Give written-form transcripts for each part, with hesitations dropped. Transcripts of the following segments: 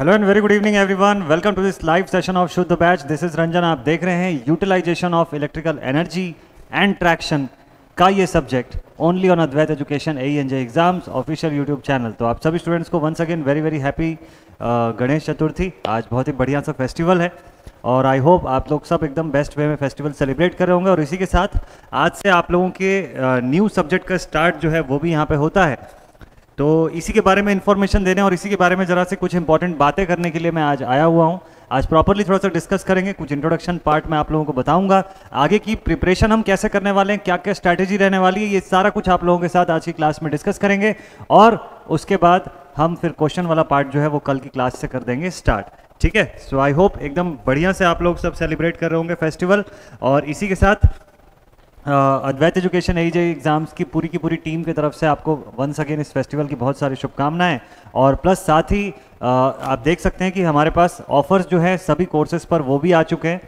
Hello and very good evening everyone, welcome to this live session of शुद्ध batch. This is Ranjan. आप देख रहे हैं utilisation of electrical energy and traction का ये subject only on Advait education AE and JE exams official YouTube channel. तो आप सभी स्टूडेंट्स को once again very very happy Ganesh Chaturthi. आज बहुत ही बढ़िया सा फेस्टिवल है और आई होप आप लोग सब एकदम बेस्ट वे में फेस्टिवल सेलिब्रेट कर रहे होंगे. और इसी के साथ आज से आप लोगों के न्यू सब्जेक्ट का स्टार्ट जो है वो भी यहाँ पे होता है. तो इसी के बारे में इन्फॉर्मेशन देने और इसी के बारे में ज़रा से कुछ इंपॉर्टेंट बातें करने के लिए मैं आज आया हुआ हूँ. आज प्रॉपरली थोड़ा सा डिस्कस करेंगे, कुछ इंट्रोडक्शन पार्ट में आप लोगों को बताऊंगा, आगे की प्रिपरेशन हम कैसे करने वाले हैं, क्या क्या स्ट्रैटेजी रहने वाली है, ये सारा कुछ आप लोगों के साथ आज की क्लास में डिस्कस करेंगे. और उसके बाद हम फिर क्वेश्चन वाला पार्ट जो है वो कल की क्लास से कर देंगे स्टार्ट. ठीक है. सो आई होप एकदम बढ़िया से आप लोग सब सेलिब्रेट कर रहे होंगे फेस्टिवल. और इसी के साथ Advait education AE JE exams की पूरी टीम की तरफ से आपको वंस अगेन इस फेस्टिवल की बहुत सारी शुभकामनाएं. और प्लस साथ ही आप देख सकते हैं कि हमारे पास ऑफर्स जो है सभी कोर्सेज़ पर वो भी आ चुके हैं.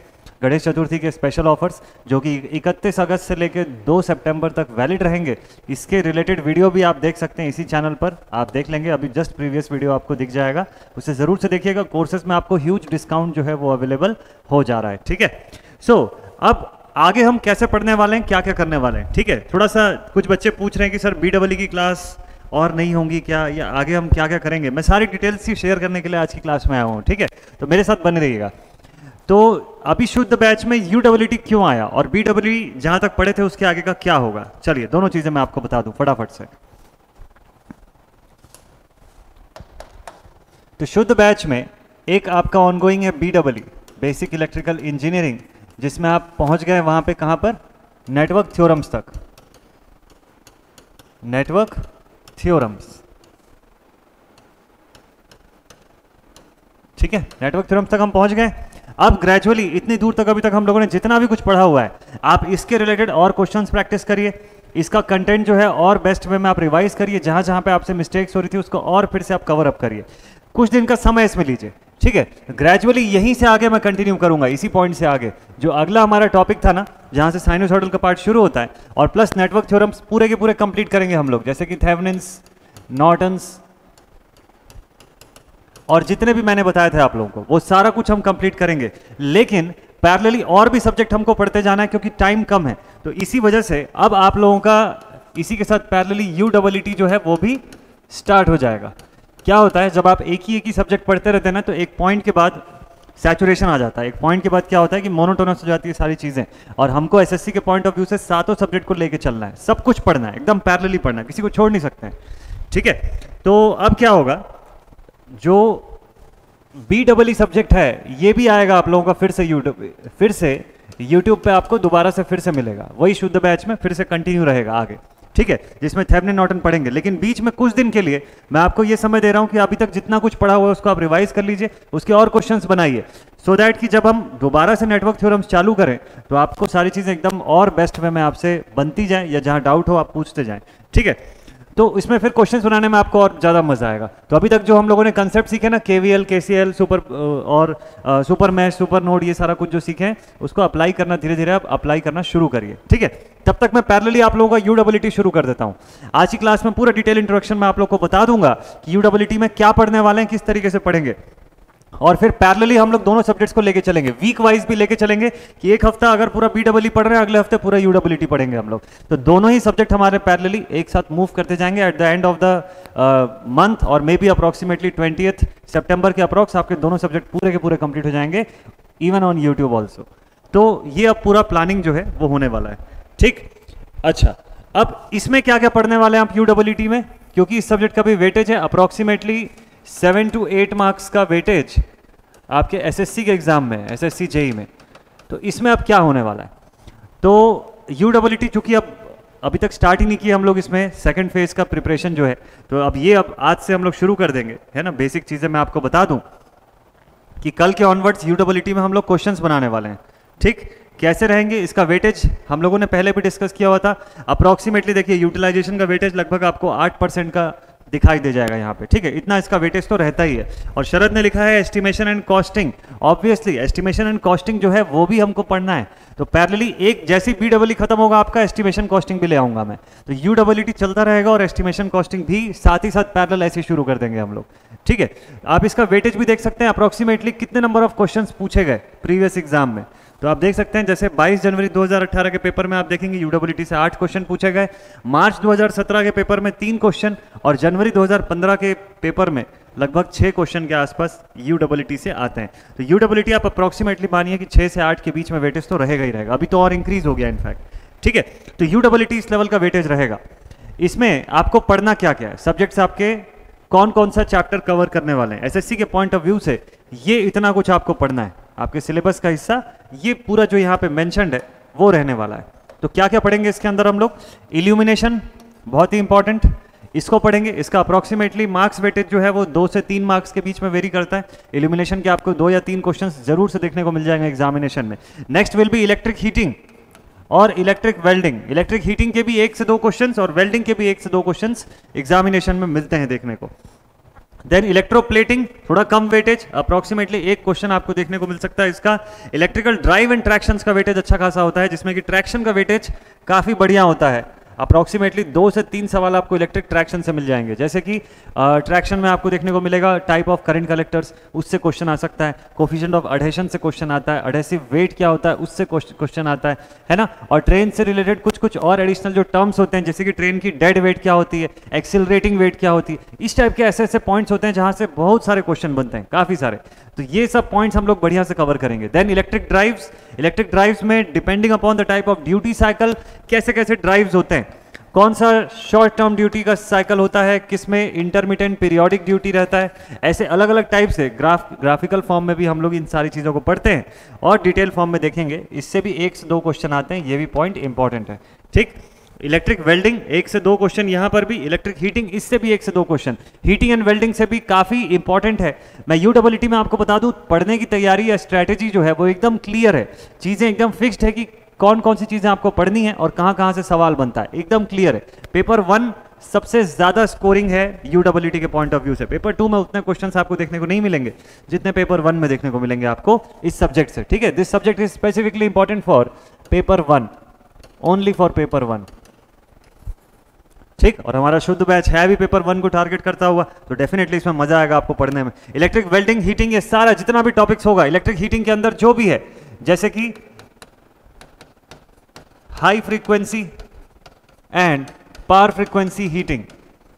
गणेश चतुर्थी के स्पेशल ऑफर्स जो कि 31 अगस्त से लेकर 2 सितंबर तक वैलिड रहेंगे. इसके रिलेटेड वीडियो भी आप देख सकते हैं इसी चैनल पर, आप देख लेंगे. अभी जस्ट प्रीवियस वीडियो आपको दिख जाएगा, उसे ज़रूर से देखिएगा. कोर्सेज़ में आपको ह्यूज डिस्काउंट जो है वो अवेलेबल हो जा रहा है. ठीक है. सो अब आगे हम कैसे पढ़ने वाले हैं, क्या क्या करने वाले हैं. ठीक है. थोड़ा सा कुछ बच्चे पूछ रहे हैं कि सर BEE की क्लास और नहीं होंगी क्या, या आगे हम क्या क्या करेंगे. मैं सारी डिटेल्स ही शेयर करने के लिए आज की क्लास में आया हूँ. ठीक है. तो मेरे साथ बने रहिएगा. तो अभी शुद्ध बैच में UEET क्यों आया और BEE जहाँ तक पढ़े थे उसके आगे का क्या होगा, चलिए दोनों चीज़ें मैं आपको बता दूँ फटाफट से. तो शुद्ध बैच में एक आपका ऑनगोइंग है BEE बेसिक इलेक्ट्रिकल इंजीनियरिंग, जिसमें आप पहुंच गए वहां पे कहां पर, नेटवर्क थ्योरम्स तक. नेटवर्क थ्योरम्स, ठीक है, नेटवर्क थ्योरम्स तक हम पहुंच गए. अब ग्रेजुअली इतनी दूर तक अभी तक हम लोगों ने जितना भी कुछ पढ़ा हुआ है, आप इसके रिलेटेड और क्वेश्चंस प्रैक्टिस करिए, इसका कंटेंट जो है और बेस्ट वे में आप रिवाइज करिए, जहां जहां पे आपसे मिस्टेक्स हो रही थी उसको और फिर से आप कवर अप करिए. कुछ दिन का समय इसमें लीजिए. ठीक है. ग्रेजुअली यहीं से आगे मैं कंटिन्यू करूंगा इसी पॉइंट से आगे. जो अगला हमारा टॉपिक था ना, जहां से साइनोसॉइडल का पार्ट शुरू होता है, और प्लस नेटवर्क थ्योरम्स पूरे के पूरे कंप्लीट करेंगे हम लोग, जैसे कि थेवेनिन्स, नॉर्टन्स और जितने भी मैंने बताए थे आप लोगों को, वो सारा कुछ हम कंप्लीट करेंगे. लेकिन पैरेलली और भी सब्जेक्ट हमको पढ़ते जाना है क्योंकि टाइम कम है. तो इसी वजह से अब आप लोगों का इसी के साथ पैरेलली UEET जो है वो भी स्टार्ट हो जाएगा. क्या होता है, जब आप एक ही सब्जेक्ट पढ़ते रहते हैं ना, तो एक पॉइंट के बाद सैचुरेशन आ जाता है. एक पॉइंट के बाद क्या होता है कि मोनोटोनस हो जाती है सारी चीज़ें. और हमको SSC के पॉइंट ऑफ व्यू से सातों सब्जेक्ट को लेके चलना है, सब कुछ पढ़ना है, एकदम पैरेलली पढ़ना है, किसी को छोड़ नहीं सकते हैं. ठीक है. तो अब क्या होगा, जो BEE सब्जेक्ट है ये भी आएगा आप लोगों का फिर से यूट्यूब पर आपको दोबारा से फिर से मिलेगा, वही शुद्ध बैच में फिर से कंटिन्यू रहेगा आगे. ठीक है. जिसमें थेवेनिन नॉर्टन पढ़ेंगे. लेकिन बीच में कुछ दिन के लिए मैं आपको ये समय दे रहा हूं कि अभी तक जितना कुछ पढ़ा हुआ है उसको आप रिवाइज कर लीजिए, उसके और क्वेश्चंस बनाइए, सो दैट कि जब हम दोबारा से नेटवर्क थ्योरम्स चालू करें तो आपको सारी चीज़ें एकदम और बेस्ट वे में आपसे बनती जाएं, या जहां डाउट हो आप पूछते जाएं. ठीक है. तो इसमें फिर क्वेश्चन बनाने में आपको और ज़्यादा मजा आएगा. तो अभी तक जो हम लोगों ने कंसेप्ट सीखे ना, KVL, KCL, super mesh, super node, ये सारा कुछ जो सीखे हैं उसको अप्लाई करना, धीरे धीरे आप अप्लाई करना शुरू करिए. ठीक है. तब तक मैं पैरेलली आप लोगों का UEET शुरू कर देता हूँ. आज की क्लास में पूरा डिटेल इंट्रोडक्शन मैं आप लोग को बता दूंगा कि UEET में क्या पढ़ने वाले हैं, किस तरीके से पढ़ेंगे. और फिर पैरेलली हम लोग दोनों सब्जेक्ट्स को लेके चलेंगे, वीक वाइज भी लेके चलेंगे कि एक हफ्ता अगर पूरा BEE पढ़ रहे हैं, अगले हफ्ते पूरा UEET पढ़ेंगे हम लोग. तो दोनों ही सब्जेक्ट हमारे पैरेलली एक साथ मूव करते जाएंगे at the end of the month. और मे बी अप्रॉक्सीमेटली 20 सितंबर के अप्रॉक्स आपके दोनों सब्जेक्ट पूरे के पूरे कंप्लीट हो जाएंगे, इवन ऑन यूट्यूब ऑल्सो. तो ये अब पूरा प्लानिंग जो है वो होने वाला है. ठीक. अच्छा, अब इसमें क्या क्या पढ़ने वाले हैं आप UEET में, क्योंकि इस सब्जेक्ट का भी वेटेज है अप्रॉक्सीमेटली 7 to 8 मार्क्स का वेटेज आपके SSC के एग्जाम में, SSC JE में. तो इसमें अब क्या होने वाला है, तो UEET चूंकि अब अभी तक स्टार्ट ही नहीं किया हम लोग, इसमें सेकंड फेज का प्रिपरेशन जो है, तो अब ये अब आज से हम लोग शुरू कर देंगे, है ना. बेसिक चीज़ें मैं आपको बता दूं कि कल के ऑनवर्ड्स UEET में हम लोग क्वेश्चंस बनाने वाले हैं. ठीक. कैसे रहेंगे, इसका वेटेज हम लोगों ने पहले भी डिस्कस किया हुआ था. अप्रॉक्सीमेटली देखिए, यूटिलाइजेशन का वेटेज लगभग आपको 8% का दिखाई दे जाएगा यहाँ पे, ठीक है, इतना इसका वेटेज तो रहता ही है। और शरद ने लिखा है estimation and costing, obviously estimation and costing जो है वो भी हमको पढ़ना है, तो पैरेलली एक जैसी BEE खत्म होगा आपका एस्टिमेशन कॉस्टिंग भी ले आऊंगा मैं, तो UEET चलता रहेगा और एस्टिमेशन कॉस्टिंग भी साथ ही साथ पैरेलल ऐसे शुरू कर देंगे हम लोग, ठीक है। आप इसका वेटेज भी देख सकते हैं अप्रोक्सीमेटली कितने नंबर ऑफ क्वेश्चन पूछे गए प्रीवियस एग्जाम में, तो आप देख सकते हैं जैसे 22 जनवरी 2018 के पेपर में आप देखेंगे UEET से 8 क्वेश्चन पूछे गए, मार्च 2017 के पेपर में 3 क्वेश्चन और जनवरी 2015 के पेपर में लगभग 6 क्वेश्चन के आसपास UEET से आते हैं। तो UEET आप अप्रॉक्सीमेटली मानिए कि 6 से 8 के बीच में वेटेज तो रहेगा ही रहेगा, अभी तो और इंक्रीज हो गया इनफैक्ट, ठीक है। तो UEET इस लेवल का वेटेज रहेगा। इसमें आपको पढ़ना क्या क्या है, सब्जेक्ट्स आपके कौन कौन सा चैप्टर कवर करने वाले हैं, SSC के पॉइंट ऑफ व्यू से ये इतना कुछ आपको पढ़ना है, आपके सिलेबस का हिस्सा ये पूरा जो यहाँ पे मेंशनड है वो रहने वाला है। तो क्या क्या पढ़ेंगे इसके अंदर हम लोग, इल्यूमिनेशन बहुत ही इंपॉर्टेंट, इसको पढ़ेंगे। इसका अप्रॉक्सीमेटली मार्क्स वेटेज जो है वो 2 से 3 मार्क्स के बीच में वेरी करता है। इल्यूमिनेशन के आपको 2 या 3 क्वेश्चंस जरूर से देखने को मिल जाएंगे एग्जामिनेशन में। Next will be electric heating और इलेक्ट्रिक वेल्डिंग। इलेक्ट्रिक हीटिंग के भी 1 से 2 क्वेश्चंस और वेल्डिंग के भी 1 से 2 क्वेश्चंस एग्जामिनेशन में मिलते हैं देखने को। देन इलेक्ट्रोप्लेटिंग थोड़ा कम वेटेज, अप्रॉक्सीमेटली 1 क्वेश्चन आपको देखने को मिल सकता है इसका। इलेक्ट्रिकल ड्राइव एंड ट्रैक्शन का वेटेज अच्छा खासा होता है, जिसमें कि ट्रैक्शन का वेटेज काफ़ी बढ़िया होता है। अप्रॉक्सीमेटली 2 से 3 सवाल आपको इलेक्ट्रिक ट्रैक्शन से मिल जाएंगे, जैसे कि ट्रैक्शन में आपको देखने को मिलेगा टाइप ऑफ करंट कलेक्टर्स, उससे क्वेश्चन आ सकता है। कोफिशिएंट ऑफ एडहेशन से क्वेश्चन आता है। एडहेसिव वेट क्या होता है उससे क्वेश्चन आता है ना। और ट्रेन से रिलेटेड कुछ और एडिशनल जो टर्म्स होते हैं, जैसे कि ट्रेन की डेड वेट क्या होती है, एक्सिलरेटिंग वेट क्या होती है, इस टाइप के ऐसे ऐसे पॉइंट्स होते हैं जहाँ से बहुत सारे क्वेश्चन बनते हैं, काफ़ी सारे। तो ये सब पॉइंट्स हम लोग बढ़िया से कवर करेंगे। देन इलेक्ट्रिक ड्राइव्स में depending upon the type of duty cycle कैसे कैसे ड्राइव्स होते हैं, कौन सा शॉर्ट टर्म ड्यूटी का साइकिल होता है, किसमें इंटरमिटेंट पीरियोडिक ड्यूटी रहता है, ऐसे अलग अलग टाइप से ग्राफिकल फॉर्म में भी हम लोग इन सारी चीज़ों को पढ़ते हैं और डिटेल फॉर्म में देखेंगे। इससे भी 1 से 2 क्वेश्चन आते हैं, ये भी पॉइंट इंपॉर्टेंट है, ठीक। इलेक्ट्रिक वेल्डिंग 1 से 2 क्वेश्चन यहाँ पर भी। इलेक्ट्रिक हीटिंग, इससे भी 1 से 2 क्वेश्चन। हीटिंग एंड वेल्डिंग से भी काफ़ी इंपॉर्टेंट है। मैं UEET में आपको बता दूँ, पढ़ने की तैयारी या स्ट्रैटेजी जो है वो एकदम क्लियर है, चीज़ें एकदम फिक्स्ड है कि कौन कौन सी चीज़ें आपको पढ़नी है और कहाँ कहाँ से सवाल बनता है, एकदम क्लियर है। पेपर 1 सबसे ज़्यादा स्कोरिंग है UEET के पॉइंट ऑफ व्यू से। पेपर 2 में उतने क्वेश्चंस आपको देखने को नहीं मिलेंगे जितने पेपर 1 में देखने को मिलेंगे आपको इस सब्जेक्ट से, ठीक है। This subject is specifically important for paper 1, only for paper 1, ठीक। और हमारा शुद्ध बैच है भी पेपर 1 को टारगेट करता हुआ, तो डेफिनेटली इसमें मजा आएगा आपको पढ़ने में। इलेक्ट्रिक वेल्डिंग, हीटिंग, ये सारा जितना भी टॉपिक्स होगा इलेक्ट्रिक हीटिंग के अंदर जो भी है, जैसे कि high frequency and power frequency heating,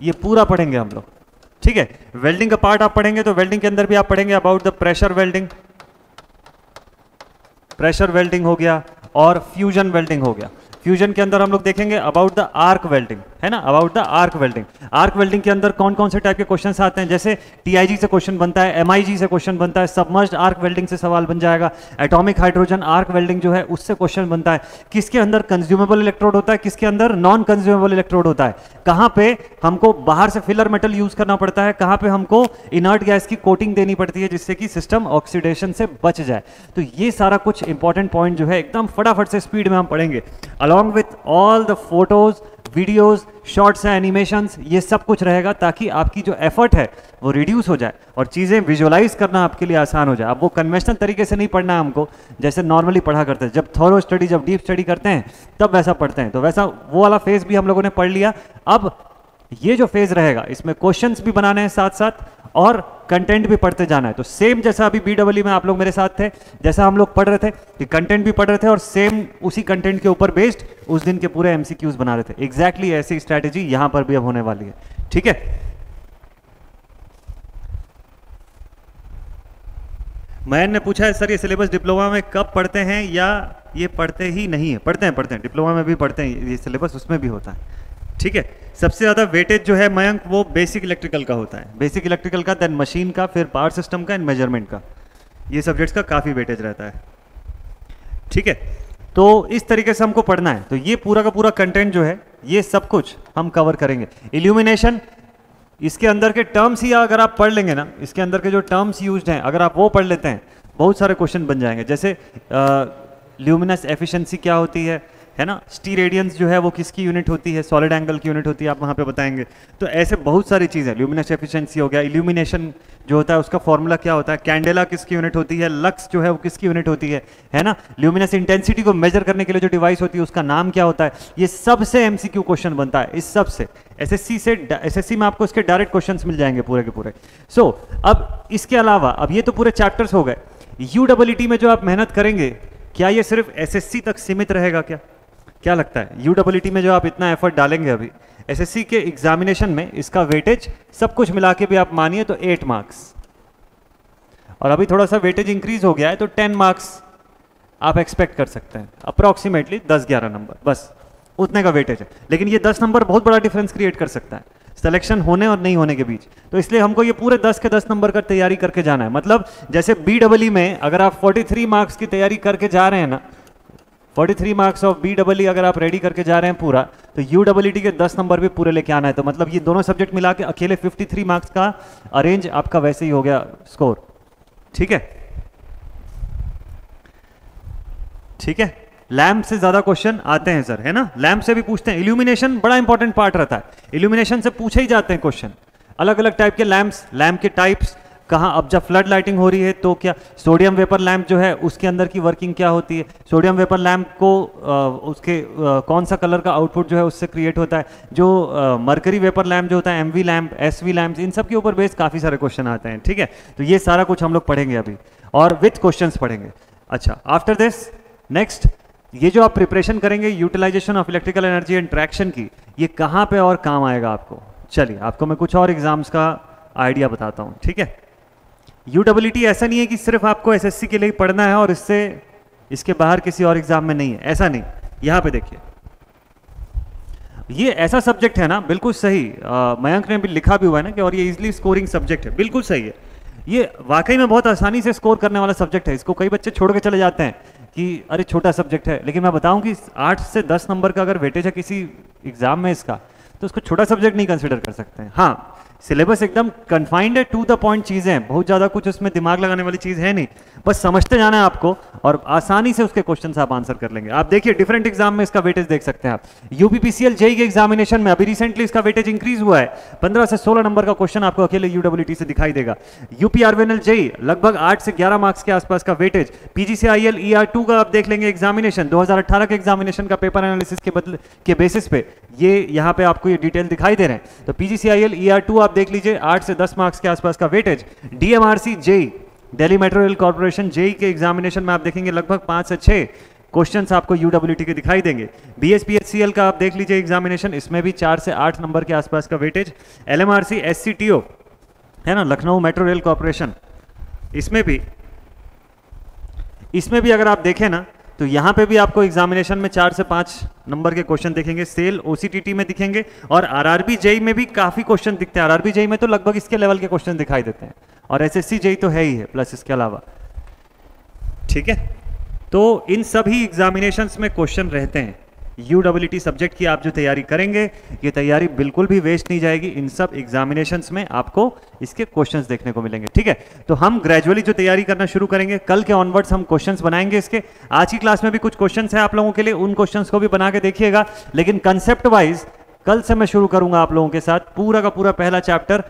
ये पूरा पढ़ेंगे हम लोग, ठीक है। वेल्डिंग का पार्ट आप पढ़ेंगे, तो वेल्डिंग के अंदर भी आप पढ़ेंगे अबाउट द प्रेशर वेल्डिंग हो गया और फ्यूजन वेल्डिंग हो गया। फ्यूजन के अंदर हम लोग देखेंगे अबाउट द आर्क वेल्डिंग, है ना, about the arc welding. Arc welding के अंदर कौन कौन से टाइप के क्वेश्चंस आते हैं, जैसे TIG से क्वेश्चन बनता है, MIG से क्वेश्चन बनता है, सबमर्ज्ड आर्क वेल्डिंग से सवाल बन जाएगा। एटॉमिक हाइड्रोजन आर्क वेल्डिंग जो है उससे क्वेश्चन बनता है। किसके अंदर कंज्यूमेबल इलेक्ट्रोड होता है, किसके अंदर नॉन कंज्यूमेबल इलेक्ट्रोड होता है, कहाँ पे हमको बाहर से फिलर मेटल यूज करना पड़ता है, कहाँ पे हमको इनर्ट गैस की कोटिंग देनी पड़ती है जिससे कि सिस्टम ऑक्सीडेशन से बच जाए। तो ये सारा कुछ इंपॉर्टेंट पॉइंट जो है एकदम फटाफट से स्पीड में हम पढ़ेंगे, along with all the photos, videos, shorts and animations, ये सब कुछ रहेगा ताकि आपकी जो एफर्ट है वो रिड्यूस हो जाए और चीज़ें विजुअलाइज करना आपके लिए आसान हो जाए। अब वो कन्वेंशनल तरीके से नहीं पढ़ना है हमको, जैसे नॉर्मली पढ़ा करते हैं, जब थोरो स्टडी, जब डीप स्टडी करते हैं तब वैसा पढ़ते हैं। तो वैसा वो वाला फेज भी हम लोगों ने पढ़ लिया। अब ये जो फेज रहेगा इसमें क्वेश्चंस भी बनाने हैं साथ साथ और कंटेंट भी पढ़ते जाना है। तो सेम जैसा अभी BEE में आप लोग मेरे साथ थे, जैसा हम लोग पढ़ रहे थे कि कंटेंट भी पढ़ रहे थे और सेम उसी कंटेंट के ऊपर बेस्ड उस दिन के पूरे MCQs बना रहे थे। एग्जैक्टली ऐसी स्ट्रैटेजी यहां पर भी अब होने वाली है, ठीक है। मयन ने पूछा है सर ये सिलेबस डिप्लोमा में कब पढ़ते हैं या ये पढ़ते ही नहीं है? पढ़ते हैं, डिप्लोमा में भी पढ़ते हैं ये सिलेबस, उसमें भी होता है, ठीक है। सबसे ज़्यादा वेटेज जो है मयंक वो बेसिक इलेक्ट्रिकल का होता है, बेसिक इलेक्ट्रिकल का, देन मशीन का, फिर पावर सिस्टम का एंड मेजरमेंट का, ये सब्जेक्ट्स का काफ़ी वेटेज रहता है, ठीक है। तो इस तरीके से हमको पढ़ना है। तो ये पूरा का पूरा कंटेंट जो है ये सब कुछ हम कवर करेंगे। इल्यूमिनेशन, इसके अंदर के टर्म्स ही अगर आप पढ़ लेंगे ना, इसके अंदर के जो टर्म्स यूज हैं अगर आप वो पढ़ लेते हैं बहुत सारे क्वेश्चन बन जाएंगे। जैसे ल्यूमिनस एफिशिएंसी क्या होती है, है ना। स्टीरेडियंस जो है वो किसकी यूनिट होती है, सॉलिड एंगल की यूनिट होती है, आप वहाँ पे बताएंगे। तो ऐसे बहुत सारी चीज़ें, ल्यूमिनस एफिशिएंसी हो गया, इल्यूमिनेशन जो होता है उसका फॉर्मूला क्या होता है, कैंडेला किसकी यूनिट होती है, लक्स जो है वो किसकी यूनिट होती है ना। ल्यूमिनस इंटेंसिटी को मेजर करने के लिए जो डिवाइस होती है उसका नाम क्या होता है। ये सबसे MCQ क्वेश्चन बनता है, इस सब से SSC से, SSC में आपको इसके डायरेक्ट क्वेश्चन मिल जाएंगे पूरे के पूरे। सो अब इसके अलावा, अब ये तो पूरे चैप्टर्स हो गए। UEET में जो आप मेहनत करेंगे, क्या ये सिर्फ SSC तक सीमित रहेगा? क्या क्या लगता है UEET में जो आप इतना एफर्ट डालेंगे, अभी SSC के एग्जामिनेशन में इसका वेटेज सब कुछ मिला के भी आप मानिए तो 8 मार्क्स, और अभी थोड़ा सा वेटेज इंक्रीज हो गया है तो 10 मार्क्स आप एक्सपेक्ट कर सकते हैं, अप्रॉक्सीमेटली 10-11 नंबर, बस उतने का वेटेज है। लेकिन ये 10 नंबर बहुत बड़ा डिफरेंस क्रिएट कर सकता है सिलेक्शन होने और नहीं होने के बीच। तो इसलिए हमको ये पूरे 10 के 10 नंबर का तैयारी करके जाना है। मतलब जैसे BEE में अगर आप 43 मार्क्स की तैयारी करके जा रहे हैं ना, 43 मार्क्स ऑफ BEE अगर आप रेडी करके जा रहे हैं पूरा, तो UEET के 10 नंबर भी पूरे लेके आना है। तो मतलब ये दोनों सब्जेक्ट मिला के अकेले 53 मार्क्स का अरेंज आपका वैसे ही हो गया स्कोर। ठीक है, ठीक है। लैम्प से ज्यादा क्वेश्चन आते हैं सर, है ना, लैम्प से भी पूछते हैं। इल्यूमिनेशन बड़ा इंपॉर्टेंट पार्ट रहता है, इल्यूमिनेशन से पूछे ही जाते हैं क्वेश्चन, अलग अलग टाइप के लैम्प्स, लैम्प के टाइप्स कहाँ। अब जब फ्लड लाइटिंग हो रही है तो क्या सोडियम वेपर लैम्प जो है उसके अंदर की वर्किंग क्या होती है, सोडियम वेपर लैम्प को उसके कौन सा कलर का आउटपुट जो है उससे क्रिएट होता है, जो मरकरी वेपर लैम्प जो होता है, MV लैम्प, SV लैम्प, इन सब के ऊपर बेस्ड काफ़ी सारे क्वेश्चन आते हैं। ठीक है, तो ये सारा कुछ हम लोग पढ़ेंगे अभी, और विथ क्वेश्चन पढ़ेंगे। अच्छा, आफ्टर दिस नेक्स्ट, ये जो आप प्रिपरेशन करेंगे utilisation of electrical energy and traction की, ये कहाँ पे और काम आएगा आपको। चलिए आपको मैं कुछ और एग्जाम्स का आइडिया बताता हूँ। ठीक है, UEET ऐसा नहीं है कि सिर्फ आपको SSC के लिए पढ़ना है और इससे इसके बाहर किसी और एग्जाम में नहीं है, ऐसा नहीं। यहाँ पे देखिए, ये ऐसा सब्जेक्ट है ना, बिल्कुल सही मयंक ने भी लिखा भी हुआ है ना कि, और ये इजिली स्कोरिंग सब्जेक्ट है, बिल्कुल सही है। ये वाकई में बहुत आसानी से स्कोर करने वाला सब्जेक्ट है। इसको कई बच्चे छोड़ के चले जाते हैं कि अरे छोटा सब्जेक्ट है, लेकिन मैं बताऊं कि 8 से 10 नंबर का अगर वेटेज है किसी एग्जाम में इसका, तो उसको छोटा सब्जेक्ट नहीं कंसिडर कर सकते हैं। हाँ, सिलेबस एकदम कन्फाइंड है, टू द पॉइंट चीज़ें हैं, बहुत ज़्यादा कुछ उसमें दिमाग लगाने वाली चीज़ है नहीं, बस समझते जाना है आपको और आसानी से उसके क्वेश्चन आप आंसर कर लेंगे। आप देखिए डिफरेंट एग्जाम में इसका वेटेज देख सकते हैं आप। UPPCL JE के एग्जामिनेशन में अभी रिसेंटली इसका वेटेज इंक्रीज हुआ है, 15 से 16 नंबर का क्वेश्चन आपको अकेले UEET से दिखाई देगा। UPRVNL JE लगभग 8 से 11 मार्क्स के आसपास का वेटेज। PGCIL ER2 का आप देख लेंगे एग्जामिनेशन, 2018 के एग्जामिनेशन का पेपर एनालिसिस के बदले के बेसिस पे ये यहाँ पे आपको ये डिटेल दिखाई दे रहे हैं। तो PGCIL ER2 आप देख लीजिए, 8 से 10 मार्क्स के आसपास का weightage. DMRC JE Delhi metro rail corporation JE के एग्जामिनेशन में आप देखेंगे लगभग 5 से 6 क्वेश्चंस आपको UEET के दिखाई देंगे। BSPHCL का आप देख लीजिए एग्जामिनेशन, इसमें भी 4 से 8 नंबर के आसपास का वेटेज। LMRC SCTO है ना, लखनऊ मेट्रो रेल कॉर्पोरेशन, इसमें भी अगर आप देखें ना तो यहाँ पे भी आपको एग्जामिनेशन में 4 से 5 नंबर के क्वेश्चन दिखेंगे। सेल OCTT में दिखेंगे, और RRB JE में भी काफ़ी क्वेश्चन दिखते हैं। RRB JE में तो लगभग इसके लेवल के क्वेश्चन दिखाई देते हैं, और SSC JE तो है ही है, प्लस इसके अलावा। ठीक है, तो इन सभी एग्जामिनेशंस में क्वेश्चन रहते हैं। UEET सब्जेक्ट की आप जो तैयारी करेंगे, ये तैयारी बिल्कुल भी वेस्ट नहीं जाएगी। इन सब एग्जामिनेशंस में आपको इसके क्वेश्चंस देखने को मिलेंगे। ठीक है, तो हम ग्रेजुअली जो तैयारी करना शुरू करेंगे, कल के ऑनवर्ड्स हम क्वेश्चंस बनाएंगे इसके। आज की क्लास में भी कुछ क्वेश्चंस हैं आप लोगों के लिए, उन क्वेश्चंस को भी बना के देखिएगा। लेकिन कंसेप्ट वाइज कल से मैं शुरू करूंगा आप लोगों के साथ, पूरा का पूरा पहला चैप्टर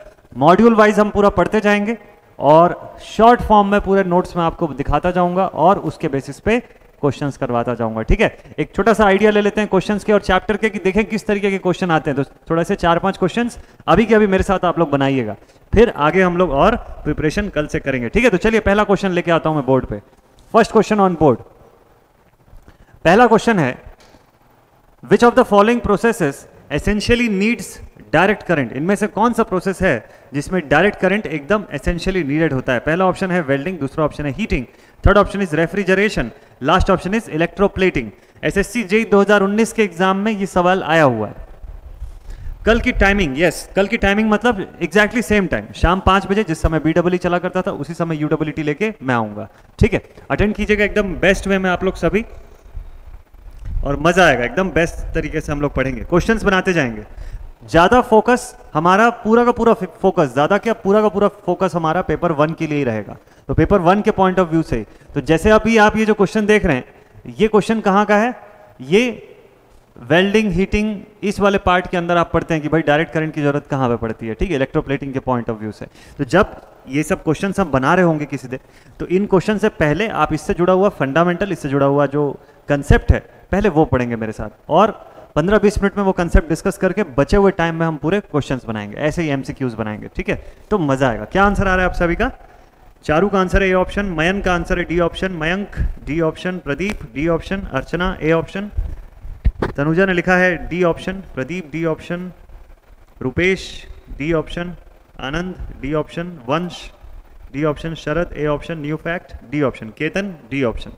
मॉड्यूल वाइज हम पूरा पढ़ते जाएंगे, और शॉर्ट फॉर्म में पूरे नोट्स में आपको दिखाता जाऊंगा और उसके बेसिस पे क्वेश्चंस करवाता जाऊंगा। ठीक है, एक छोटा सा आइडिया ले लेते हैं क्वेश्चंस के और चैप्टर के, कि देखें किस तरीके के क्वेश्चन आते हैं। तो थोड़ा से 4-5 क्वेश्चंस अभी के अभी मेरे साथ आप लोग बनाइएगा, फिर आगे हम लोग और प्रिपरेशन कल से करेंगे। ठीक है, तो चलिए पहला क्वेश्चन लेके आता हूं मैं बोर्ड पे, फर्स्ट क्वेश्चन ऑन बोर्ड। पहला क्वेश्चन है, which of the following processes essentially needs direct current. इनमें से कौन सा प्रोसेस है जिसमें डायरेक्ट करंट एकदम एसेंशियली नीडेड होता है। पहला ऑप्शन है वेल्डिंग, दूसरा ऑप्शन है heating, third option is refrigeration, last option is electroplating. SSC JE 2019 के एग्जाम में ये सवाल आया हुआ है। कल की टाइमिंग, यस, कल की टाइमिंग मतलब एग्जैक्टली सेम टाइम, शाम 5 बजे जिस समय BEE चला करता था उसी समय UEET लेके मैं आऊँगा। ठीक है, अटेंड कीजिएगा एकदम बेस्ट वे में आप लोग सभी, और मजा आएगा, एकदम बेस्ट तरीके से हम लोग पढ़ेंगे, क्वेश्चंस बनाते जाएंगे। ज़्यादा फोकस हमारा, पूरा का पूरा फोकस, ज़्यादा क्या पूरा का पूरा फोकस हमारा पेपर 1 के लिए ही रहेगा, तो पेपर 1 के पॉइंट ऑफ व्यू से। तो जैसे अभी आप ये जो क्वेश्चन देख रहे हैं, ये क्वेश्चन कहाँ का है, ये वेल्डिंग हीटिंग इस वाले पार्ट के अंदर आप पढ़ते हैं कि भाई डायरेक्ट करंट की जरूरत कहाँ पे पड़ती है, ठीक है, इलेक्ट्रोप्लेटिंग के पॉइंट ऑफ व्यू से। तो जब ये सब क्वेश्चन हम बना रहे होंगे किसी दिन, तो इन क्वेश्चन से पहले आप इससे जुड़ा हुआ फंडामेंटल, इससे जुड़ा हुआ जो कंसेप्ट है पहले वो पढ़ेंगे मेरे साथ, और 15-20 मिनट में वो कंसेप्ट डिस्कस करके बचे हुए टाइम में हम पूरे क्वेश्चंस बनाएंगे, ऐसे ही एमसीक्यूज बनाएंगे, ठीक है। तो मजा आएगा। क्या आंसर आ रहा है आप सभी का? चारू का आंसर है ए ऑप्शन, मयन का आंसर है D option, Mayank D option, Pradeep D option, Archana A option, Tanuja ने लिखा है D option, Pradeep D option, Rupesh D option, Anand D option, Vansh D option, Sharad A option, new fact D option, Ketan D option,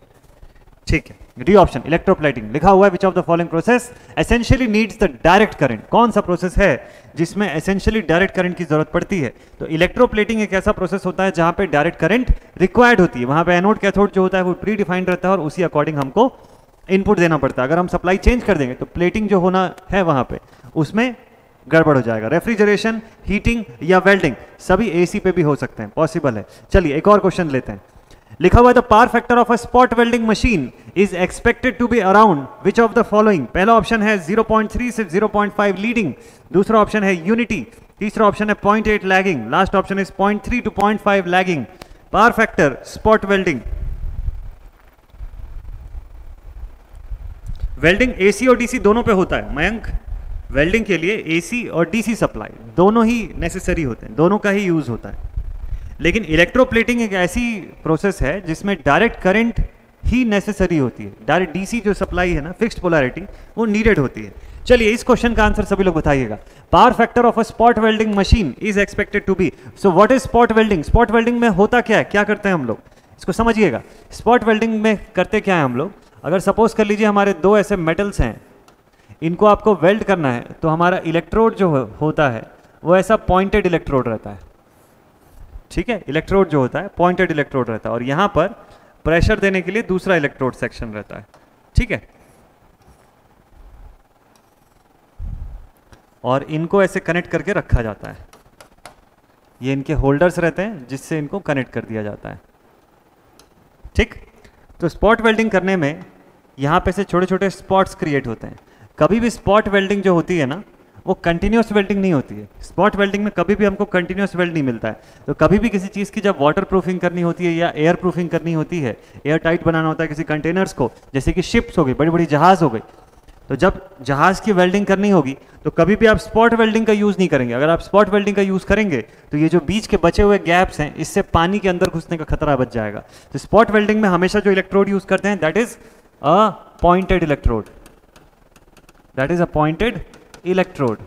ठीक है, डी ऑप्शन। इलेक्ट्रोप्लेटिंग लिखा हुआ है, which of the following process essentially needs the direct current, कौन सा process है जिसमें essentially direct current की जरूरत पड़ती है? तो इलेक्ट्रोप्लेटिंग एक ऐसा प्रोसेस होता है जहां पे डायरेक्ट करंट रिक्वायर्ड होती है, वहां पे एनोड कैथोड जो होता है वो प्री डिफाइंड रहता है और उसी अकॉर्डिंग हमको इनपुट देना पड़ता है। अगर हम सप्लाई चेंज कर देंगे तो प्लेटिंग जो होना है वहां पे उसमें गड़बड़ हो जाएगा। रेफ्रिजरेशन, हीटिंग या वेल्डिंग सभी एसी पे भी हो सकते हैं, पॉसिबल है। चलिए एक और क्वेश्चन लेते हैं। लिखा हुआ है the power factor of a spot welding machine is expected to be around which of the following. पहला ऑप्शन है 0.3 से 0.5 लीडिंग, दूसरा ऑप्शन है यूनिटी, तीसरा ऑप्शन है 0.8 lagging, last option is 0.3 to 0.5 lagging. Power factor spot welding, welding AC और DC दोनों पे होता है मयंक। वेल्डिंग के लिए एसी और डीसी सप्लाई दोनों ही नेसेसरी होते हैं, दोनों का ही यूज होता है। लेकिन इलेक्ट्रोप्लेटिंग एक ऐसी प्रोसेस है जिसमें डायरेक्ट करंट ही नेसेसरी होती है, डायरेक्ट डीसी जो सप्लाई है ना, फिक्स्ड पोलैरिटी, वो नीडेड होती है। चलिए इस क्वेश्चन का आंसर सभी लोग बताइएगा। Power factor of a spot welding machine is expected to be, so what is spot welding? Spot welding में होता क्या है, क्या करते हैं हम लोग, इसको समझिएगा। स्पॉट वेल्डिंग में करते क्या है हम लोग, अगर सपोज कर लीजिए हमारे दो ऐसे मेटल्स हैं, इनको आपको वेल्ड करना है, तो हमारा इलेक्ट्रोड जो होता है वो ऐसा पॉइंटेड इलेक्ट्रोड रहता है, ठीक है, इलेक्ट्रोड जो होता है पॉइंटेड इलेक्ट्रोड रहता है, और यहाँ पर प्रेशर देने के लिए दूसरा इलेक्ट्रोड सेक्शन रहता है, ठीक है। और इनको ऐसे कनेक्ट करके रखा जाता है, ये इनके होल्डर्स रहते हैं जिससे इनको कनेक्ट कर दिया जाता है, ठीक। तो स्पॉट वेल्डिंग करने में यहाँ पे से छोटे छोटे स्पॉट्स क्रिएट होते हैं। कभी भी स्पॉट वेल्डिंग जो होती है ना वो कंटिन्यूस वेल्डिंग नहीं होती है। स्पॉट वेल्डिंग में कभी भी हमको कंटिन्यूस वेल्ड नहीं मिलता है। तो कभी भी किसी चीज़ की जब वाटर प्रूफिंग करनी होती है या एयर प्रूफिंग करनी होती है, एयर टाइट बनाना होता है किसी कंटेनर्स को, जैसे कि शिप्स हो गई, बड़ी बड़ी जहाज हो गई, तो जब जहाज की वेल्डिंग करनी होगी तो कभी भी आप स्पॉट वेल्डिंग का यूज़ नहीं करेंगे। अगर आप स्पॉट वेल्डिंग का यूज़ करेंगे तो ये जो बीच के बचे हुए गैप्स हैं इससे पानी के अंदर घुसने का खतरा बच जाएगा। तो स्पॉट वेल्डिंग में हमेशा जो इलेक्ट्रोड यूज़ करते हैं that is a pointed electrode, that is a pointed electrode.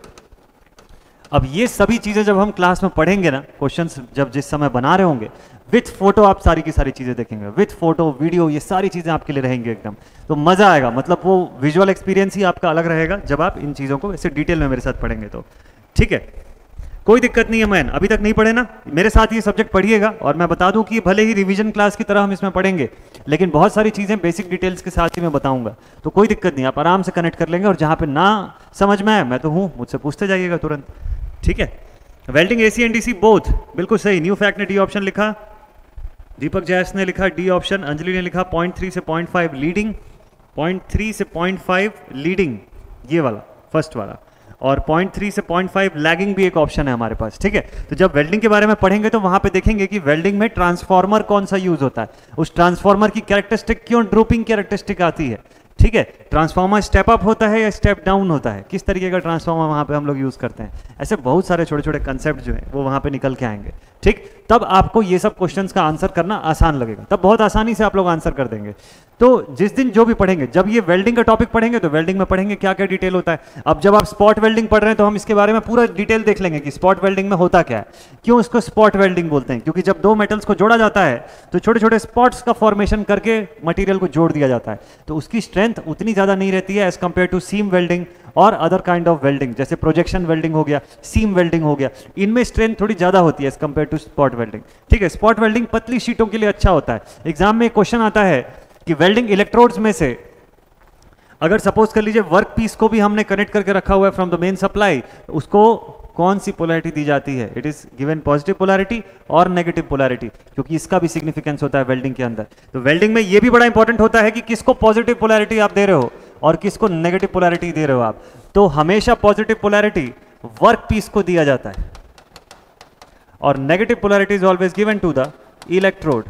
अब ये सभी चीजें जब हम क्लास में पढ़ेंगे ना, क्वेश्चंस जब जिस समय बना रहे होंगे विथ फोटो, आप सारी की सारी चीजें देखेंगे, विथ फोटो वीडियो, ये सारी चीजें आपके लिए रहेंगे एकदम, तो मजा आएगा। मतलब वो विजुअल एक्सपीरियंस ही आपका अलग रहेगा जब आप इन चीजों को ऐसे डिटेल में मेरे साथ पढ़ेंगे, तो ठीक है, कोई दिक्कत नहीं है। मैन अभी तक नहीं पढ़े ना, मेरे साथ ये सब्जेक्ट पढ़िएगा। और मैं बता दूं कि भले ही रिवीजन क्लास की तरह हम इसमें पढ़ेंगे लेकिन बहुत सारी चीज़ें बेसिक डिटेल्स के साथ ही मैं बताऊंगा, तो कोई दिक्कत नहीं, आप आराम से कनेक्ट कर लेंगे। और जहां पे ना समझ में आए मैं तो हूं, मुझसे पूछते जाइएगा तुरंत, ठीक है। Welding AC and DC both, बिल्कुल सही। न्यू फैक्ट ने डी ऑप्शन लिखा, दीपक जैस ने लिखा डी ऑप्शन, अंजलि ने लिखा 0.3 से 0.5 लीडिंग, 0.3 से 0.5 लीडिंग ये वाला फर्स्ट वाला, और 0.3 से 0.5 लैगिंग भी एक ऑप्शन है हमारे पास, ठीक है। तो जब वेल्डिंग के बारे में पढ़ेंगे तो वहां पे देखेंगे कि वेल्डिंग में ट्रांसफार्मर कौन सा यूज होता है, उस ट्रांसफार्मर की कैरेक्टरिस्टिक क्यों ड्रोपिंग कैरेक्टरिस्टिक आती है, ठीक है। ट्रांसफार्मर स्टेप अप होता है या स्टेप डाउन होता है, किस तरीके का ट्रांसफार्मर वहां पे हम लोग यूज करते हैं, ऐसे बहुत सारे छोटे छोटे कंसेप्ट जो है वो वहां पे निकल के आएंगे, ठीक। तब आपको ये सब क्वेश्चंस का आंसर करना आसान लगेगा, तब बहुत आसानी से आप लोग आंसर कर देंगे। तो जिस दिन जो भी पढ़ेंगे, जब ये वेल्डिंग का टॉपिक पढ़ेंगे तो वेल्डिंग में पढ़ेंगे क्या क्या डिटेल होता है। अब जब आप स्पॉट वेल्डिंग पढ़ रहे हैं तो हम इसके बारे में पूरा डिटेल देख लेंगे कि स्पॉट वेल्डिंग में होता क्या है, क्यों इसको स्पॉट वेल्डिंग बोलते हैं, क्योंकि जब दो मेटल्स को जोड़ा जाता है तो छोटे छोटे स्पॉट्स का फॉर्मेशन करके मटीरियल को जोड़ दिया जाता है, तो उसकी स्ट्रेंथ उतनी ज़्यादा नहीं रहती है as compare to seam welding और अदर काइंड ऑफ वेल्डिंग, जैसे प्रोजेक्शन वेल्डिंग हो गया, सीम वेल्डिंग हो गया, इनमें स्ट्रेंथ थोड़ी ज़्यादा होती है as compare to spot welding, ठीक है। स्पॉट वेल्डिंग पतली शीटों के लिए अच्छा होता है। एग्जाम में क्वेश्चन आता है कि वेल्डिंग इलेक्ट्रोड्स में से अगर सपोज कर लीजिए वर्क पीस को भी हमने कनेक्ट करके रखा हुआ है फ्रॉम द मेन सप्लाई, उसको कौन सी पोलैरिटी दी जाती है, it is given positive polarity और नेगेटिव पोलैरिटी, क्योंकि इसका भी सिग्निफिकेंस होता है वेल्डिंग के अंदर। तो वेल्डिंग में यह भी बड़ा इंपॉर्टेंट होता है कि किसको पॉजिटिव पोलैरिटी आप दे रहे हो और किसको नेगेटिव पोलैरिटी दे रहे हो आप। तो हमेशा पॉजिटिव पोलैरिटी वर्क पीस को दिया जाता है और negative polarity is always given to the electrode.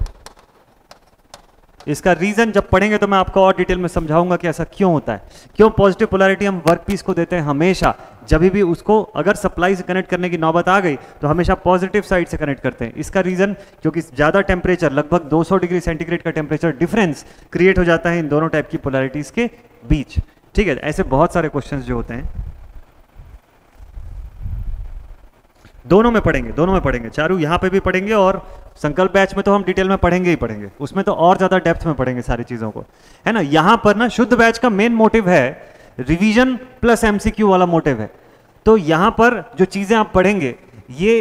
इसका रीजन जब पढ़ेंगे तो मैं आपको और डिटेल में समझाऊंगा कि ऐसा क्यों होता है, क्यों पॉजिटिव पोलैरिटी हम वर्क पीस को देते हैं हमेशा। जब भी उसको अगर सप्लाई से कनेक्ट करने की नौबत आ गई तो हमेशा पॉजिटिव साइड से कनेक्ट करते हैं। इसका रीजन क्योंकि ज़्यादा टेम्परेचर, लगभग 200 डिग्री सेंटीग्रेड का टेम्परेचर डिफरेंस क्रिएट हो जाता है इन दोनों टाइप की पोलैरिटीज़ के बीच। ठीक है, ऐसे बहुत सारे क्वेश्चन जो होते हैं दोनों में पढ़ेंगे चारू, यहाँ पे भी पढ़ेंगे और संकल्प बैच में तो हम डिटेल में पढ़ेंगे ही पढ़ेंगे, उसमें तो और ज़्यादा डेप्थ में पढ़ेंगे सारी चीज़ों को, है ना। यहाँ पर ना शुद्ध बैच का मेन मोटिव है रिवीजन प्लस एमसीक्यू वाला मोटिव है। तो यहाँ पर जो चीज़ें आप पढ़ेंगे ये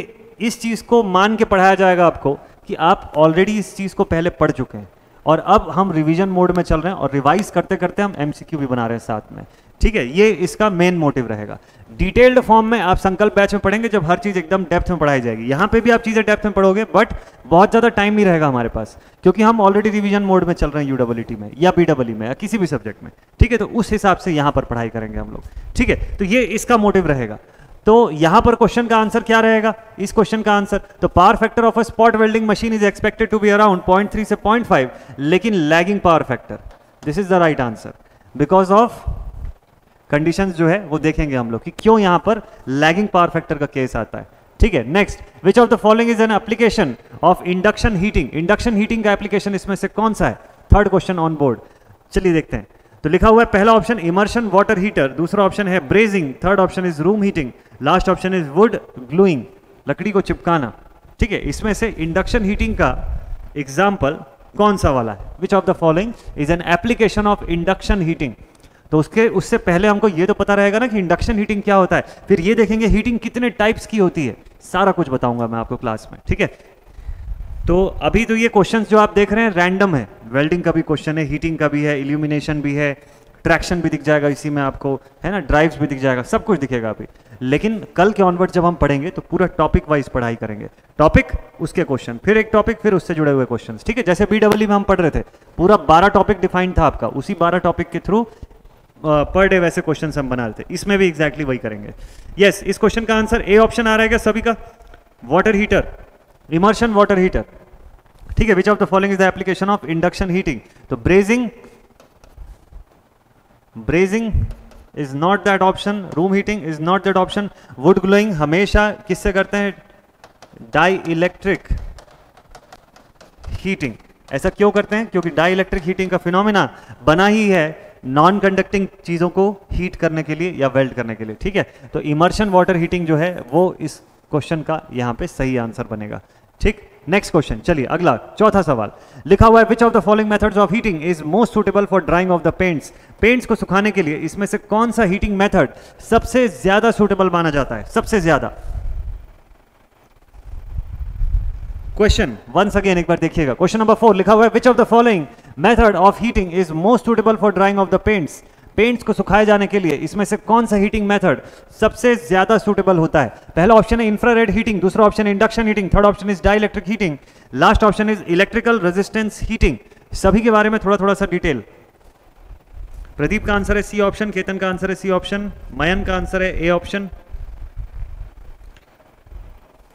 इस चीज़ को मान के पढ़ाया जाएगा आपको कि आप ऑलरेडी इस चीज़ को पहले पढ़ चुके हैं और अब हम रिवीजन मोड में चल रहे हैं और रिवाइज करते करते हम एमसीक्यू भी बना रहे हैं साथ में। ठीक है, ये इसका मेन मोटिव रहेगा। डिटेल्ड फॉर्म में आप संकल्प बैच में पढ़ेंगे जब हर चीज़ एकदम डेप्थ में पढ़ाई जाएगी। यहाँ पे भी आप चीज़ें डेप्थ में पढ़ोगे बट बहुत ज़्यादा टाइम नहीं रहेगा हमारे पास क्योंकि हम ऑलरेडी रिवीजन मोड में चल रहे हैं यूडब्ल्यूटी में या बीडब्ल्यू में या किसी भी सब्जेक्ट में। ठीक है, तो उस हिसाब से यहाँ पर पढ़ाई करेंगे हम लोग। ठीक है, तो ये इसका मोटिव रहेगा। तो यहाँ पर क्वेश्चन का आंसर क्या रहेगा, इस क्वेश्चन का आंसर तो power factor of a spot welding machine is expected to be around 0.3 से 0.5 लेकिन lagging power factor, this is the right answer because of conditions जो है वो देखेंगे हम लोग कि क्यों यहाँ पर लैगिंग पावर फैक्टर का केस आता है। ठीक है, next, which of the following is an application of induction heating. Induction heating का एप्लीकेशन इसमें से कौन सा है, थर्ड क्वेश्चन ऑन बोर्ड। चलिए देखते हैं। तो लिखा हुआ है पहला ऑप्शन इमर्शन वाटर हीटर, दूसरा ऑप्शन है brazing, third option is room heating, last option is wood gluing, लकड़ी को चिपकाना। ठीक है, इसमें से इंडक्शन हीटिंग का एग्जाम्पल कौन सा वाला है, which of the following is an application of induction heating. तो उससे पहले हमको ये तो पता रहेगा ना कि इंडक्शन हीटिंग क्या होता है, फिर ये देखेंगे हीटिंग कितने टाइप्स की होती है, सारा कुछ बताऊंगा मैं आपको क्लास में। ठीक है, तो अभी तो ये क्वेश्चंस जो आप देख रहे हैं रैंडम है, वेल्डिंग का भी क्वेश्चन है, हीटिंग का भी है, इल्यूमिनेशन भी है, ट्रैक्शन भी दिख जाएगा इसी में आपको, है ना, ड्राइव्स भी दिख जाएगा, सब कुछ दिखेगा अभी। लेकिन कल के ऑनवर्ड जब हम पढ़ेंगे तो पूरा टॉपिक वाइज पढ़ाई करेंगे, टॉपिक उसके क्वेश्चन, फिर एक टॉपिक, फिर उससे जुड़े हुए क्वेश्चन। ठीक है, जैसे बीडब्ल्यू में हम पढ़ रहे थे पूरा 12 टॉपिक डिफाइन था आपका, उसी 12 टॉपिक के थ्रू पर डे वैसे क्वेश्चन हम बना लेते हैं, इसमें भी एग्जैक्टली वही करेंगे। यस, इस क्वेश्चन का आंसर ए ऑप्शन आ रहा है क्या सभी का, water heater, immersion water heater. ठीक है, which of the following is the application of induction heating. तो brazing is not that option, room heating is not that option, wood gluing हमेशा किससे करते हैं, डाई इलेक्ट्रिक हीटिंग। ऐसा क्यों करते हैं, क्योंकि डाई इलेक्ट्रिक हीटिंग का फिनोमिना बना ही है नॉन कंडक्टिंग चीज़ों को हीट करने के लिए या वेल्ड करने के लिए। ठीक है, तो इमर्शन वाटर हीटिंग जो है वो इस क्वेश्चन का यहाँ पे सही आंसर बनेगा। ठीक, नेक्स्ट क्वेश्चन, चलिए अगला चौथा सवाल। लिखा हुआ है which of the following methods of heating is most suitable for drying of the paints. Paints को सुखाने के लिए इसमें से कौन सा हीटिंग मेथड सबसे ज्यादा सुटेबल माना जाता है, सबसे ज्यादा। क्वेश्चन वंस अगेन एक बार देखिएगा, क्वेश्चन नंबर 4 लिखा हुआ है which of the following method of heating is most suitable for drying of the paints. Paints को सुखाए जाने के लिए इसमें से कौन सा हीटिंग मेथड सबसे ज्यादा सुटेबल होता है। पहला ऑप्शन है इंफ्रारेड हीटिंग, दूसरा ऑप्शन है induction heating, third option is dielectric heating, last option is electrical resistance heating. सभी के बारे में थोड़ा थोड़ा सा डिटेल। प्रदीप का आंसर है सी ऑप्शन, केतन का आंसर है सी ऑप्शन, मयन का आंसर है ए ऑप्शन,